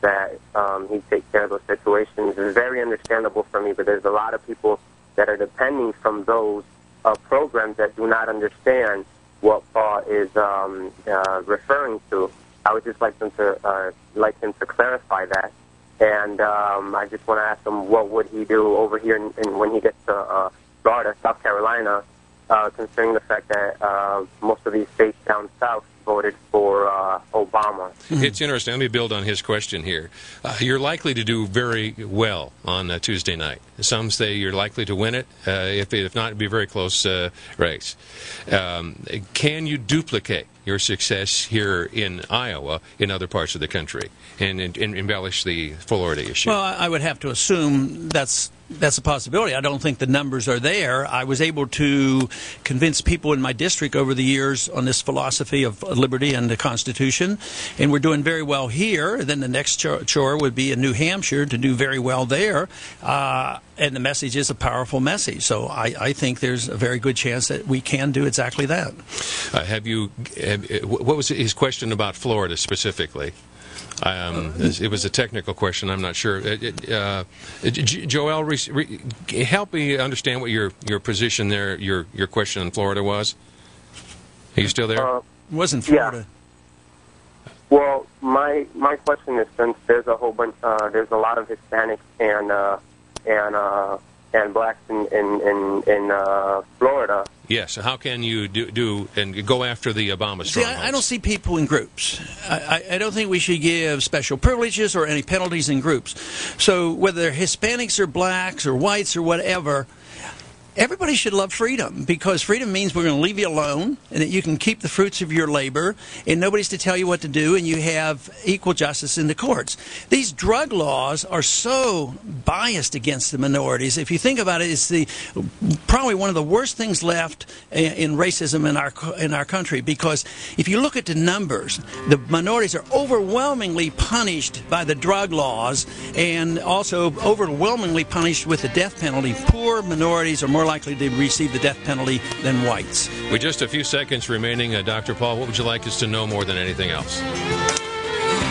that um, he takes care of those situations. It's very understandable for me, but there's a lot of people that are depending from those uh, programs that do not understand what Paul is um, uh, referring to. I would just like them to uh, like him to clarify that, and um, I just want to ask him what would he do over here in, in, when he gets to uh, Florida, South Carolina, uh, considering the fact that uh, most of these states down south voted for uh, Obama. It's interesting. Let me build on his question here. Uh, you're likely to do very well on uh, Tuesday night. Some say you're likely to win it. Uh, if, if not, it'd be a very close uh, race. Um, can you duplicate your success here in Iowa in other parts of the country and, and, and embellish the Florida issue? Well, I would have to assume that's that's a possibility. I don't think the numbers are there. I was able to convince people in my district over the years on this philosophy of liberty and the Constitution, and we're doing very well here. Then the next chore would be in New Hampshire to do very well there. Uh, and the message is a powerful message. So I, I think there's a very good chance that we can do exactly that. Uh, have you... What was his question about Florida specifically? Um, it was a technical question. I'm not sure. Uh, Joelle, help me understand what your, your position there, your your question on Florida was. Are you still there? Uh, it wasn't Florida. Yeah. Well, my my question is, since there's a whole bunch, uh, there's a lot of Hispanics and uh, and uh, and blacks in in in, in uh, Florida. Yes. How can you do, do and go after the Obama strongholds? See, I, I don't see people in groups. I, I, I don't think we should give special privileges or any penalties in groups. So whether they're Hispanics or blacks or whites or whatever, everybody should love freedom, because freedom means we're going to leave you alone and that you can keep the fruits of your labor and nobody's to tell you what to do, and you have equal justice in the courts. These drug laws are so biased against the minorities. If you think about it, it's the, probably one of the worst things left in racism in our, in our country, because if you look at the numbers, the minorities are overwhelmingly punished by the drug laws and also overwhelmingly punished with the death penalty. Poor minorities are more likely to receive the death penalty than whites. With just a few seconds remaining, uh, Doctor Paul, what would you like us to know more than anything else?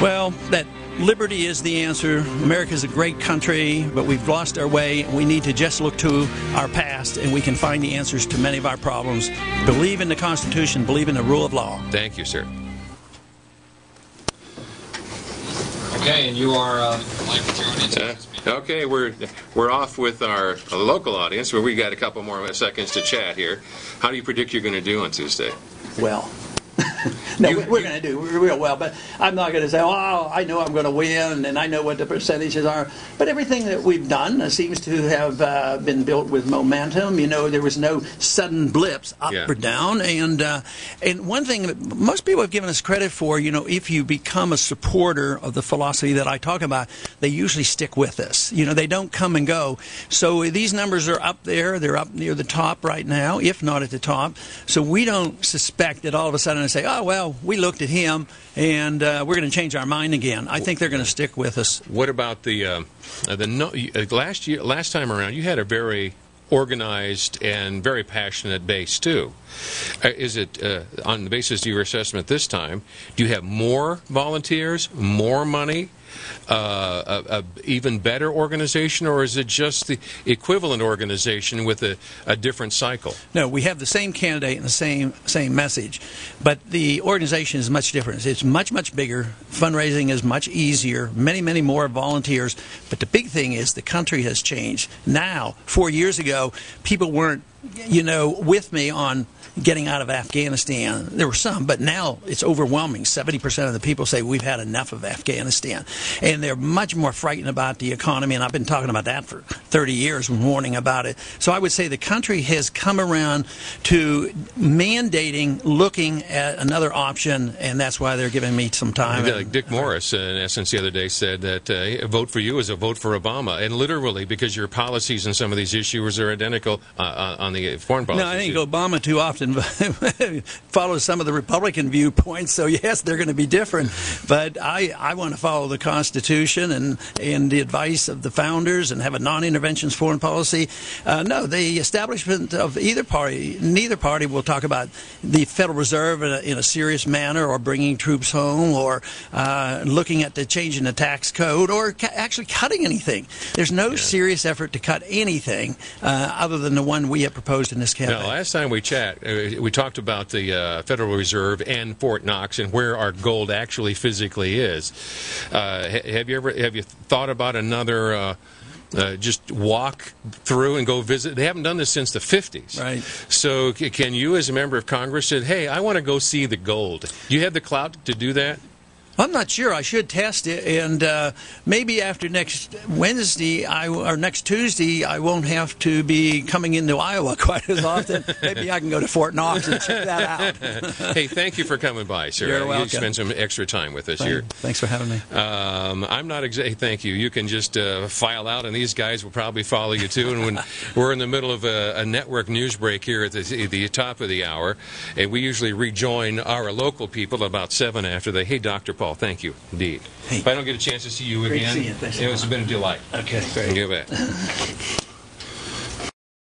Well, that liberty is the answer. America's a great country, but we've lost our way. We need to just look to our past, and we can find the answers to many of our problems. Believe in the Constitution. Believe in the rule of law. Thank you, sir. Okay, and you are uh, live with your own instance. Uh, okay, we're we're off with our uh, local audience, where we got a couple more seconds to chat here. How do you predict you're going to do on Tuesday? Well, no, you, we're going to do real well, but I'm not going to say, oh, I know I'm going to win, and I know what the percentages are. But everything that we've done seems to have uh, been built with momentum. You know, there was no sudden blips up yeah. or down. And uh, and one thing that most people have given us credit for, you know, if you become a supporter of the philosophy that I talk about, they usually stick with us. You know, they don't come and go. So these numbers are up there. They're up near the top right now, if not at the top. So we don't suspect that all of a sudden and say, oh, well, we looked at him, and uh, we're going to change our mind again. I think they're going to stick with us. What about the uh, the no, last year, last time around, you had a very organized and very passionate base, too. Uh, is it, uh, on the basis of your assessment this time, do you have more volunteers, more money, uh, a, a even better organization, or is it just the equivalent organization with a, a different cycle? No, we have the same candidate and the same same message, but the organization is much different. It's much, much bigger. Fundraising is much easier. Many, many more volunteers. But the big thing is the country has changed. Now, four years ago, people weren't, you know, with me on getting out of Afghanistan. There were some, but now it's overwhelming. seventy percent of the people say we've had enough of Afghanistan. And they're much more frightened about the economy, and I've been talking about that for thirty years, warning about it. So I would say the country has come around to mandating, looking at another option, and that's why they're giving me some time. Yeah, like Dick Morris, uh, in essence, the other day said that uh, a vote for you is a vote for Obama, and literally because your policies on some of these issues are identical uh, on the foreign policy. No, I think Obama too often follows some of the Republican viewpoints, so yes, they're going to be different. But I, I want to follow the Constitution and, and the advice of the founders and have a non-interventionist foreign policy. Uh, no, the establishment of either party, neither party will talk about the Federal Reserve in a, in a serious manner, or bringing troops home, or uh, looking at the change in the tax code, or ca actually cutting anything. There's no yeah. serious effort to cut anything uh, other than the one we have proposed in this campaign. Now, last time we chat, we talked about the uh, Federal Reserve and Fort Knox and where our gold actually physically is. Uh, have you ever have you thought about another uh, uh, just walk through and go visit? They haven't done this since the fifties. Right. So can you, as a member of Congress, say, "Hey, I want to go see the gold"? Do you have the clout to do that? I'm not sure. I should test it, and uh, maybe after next Wednesday I, or next Tuesday, I won't have to be coming into Iowa quite as often. Maybe I can go to Fort Knox and check that out. Hey, thank you for coming by, sir. You're welcome. You spent some extra time with us Thank, here. Thanks for having me. Um, I'm not exactly. Thank you. You can just uh, file out, and these guys will probably follow you too. And when we're in the middle of a, a network news break here at the, the top of the hour, and we usually rejoin our local people about seven after the. Hey, Doctor Paul, thank you indeed. Hey. If I don't get a chance to see you Great again, to see you. It has been a delight. Okay, great. Give it.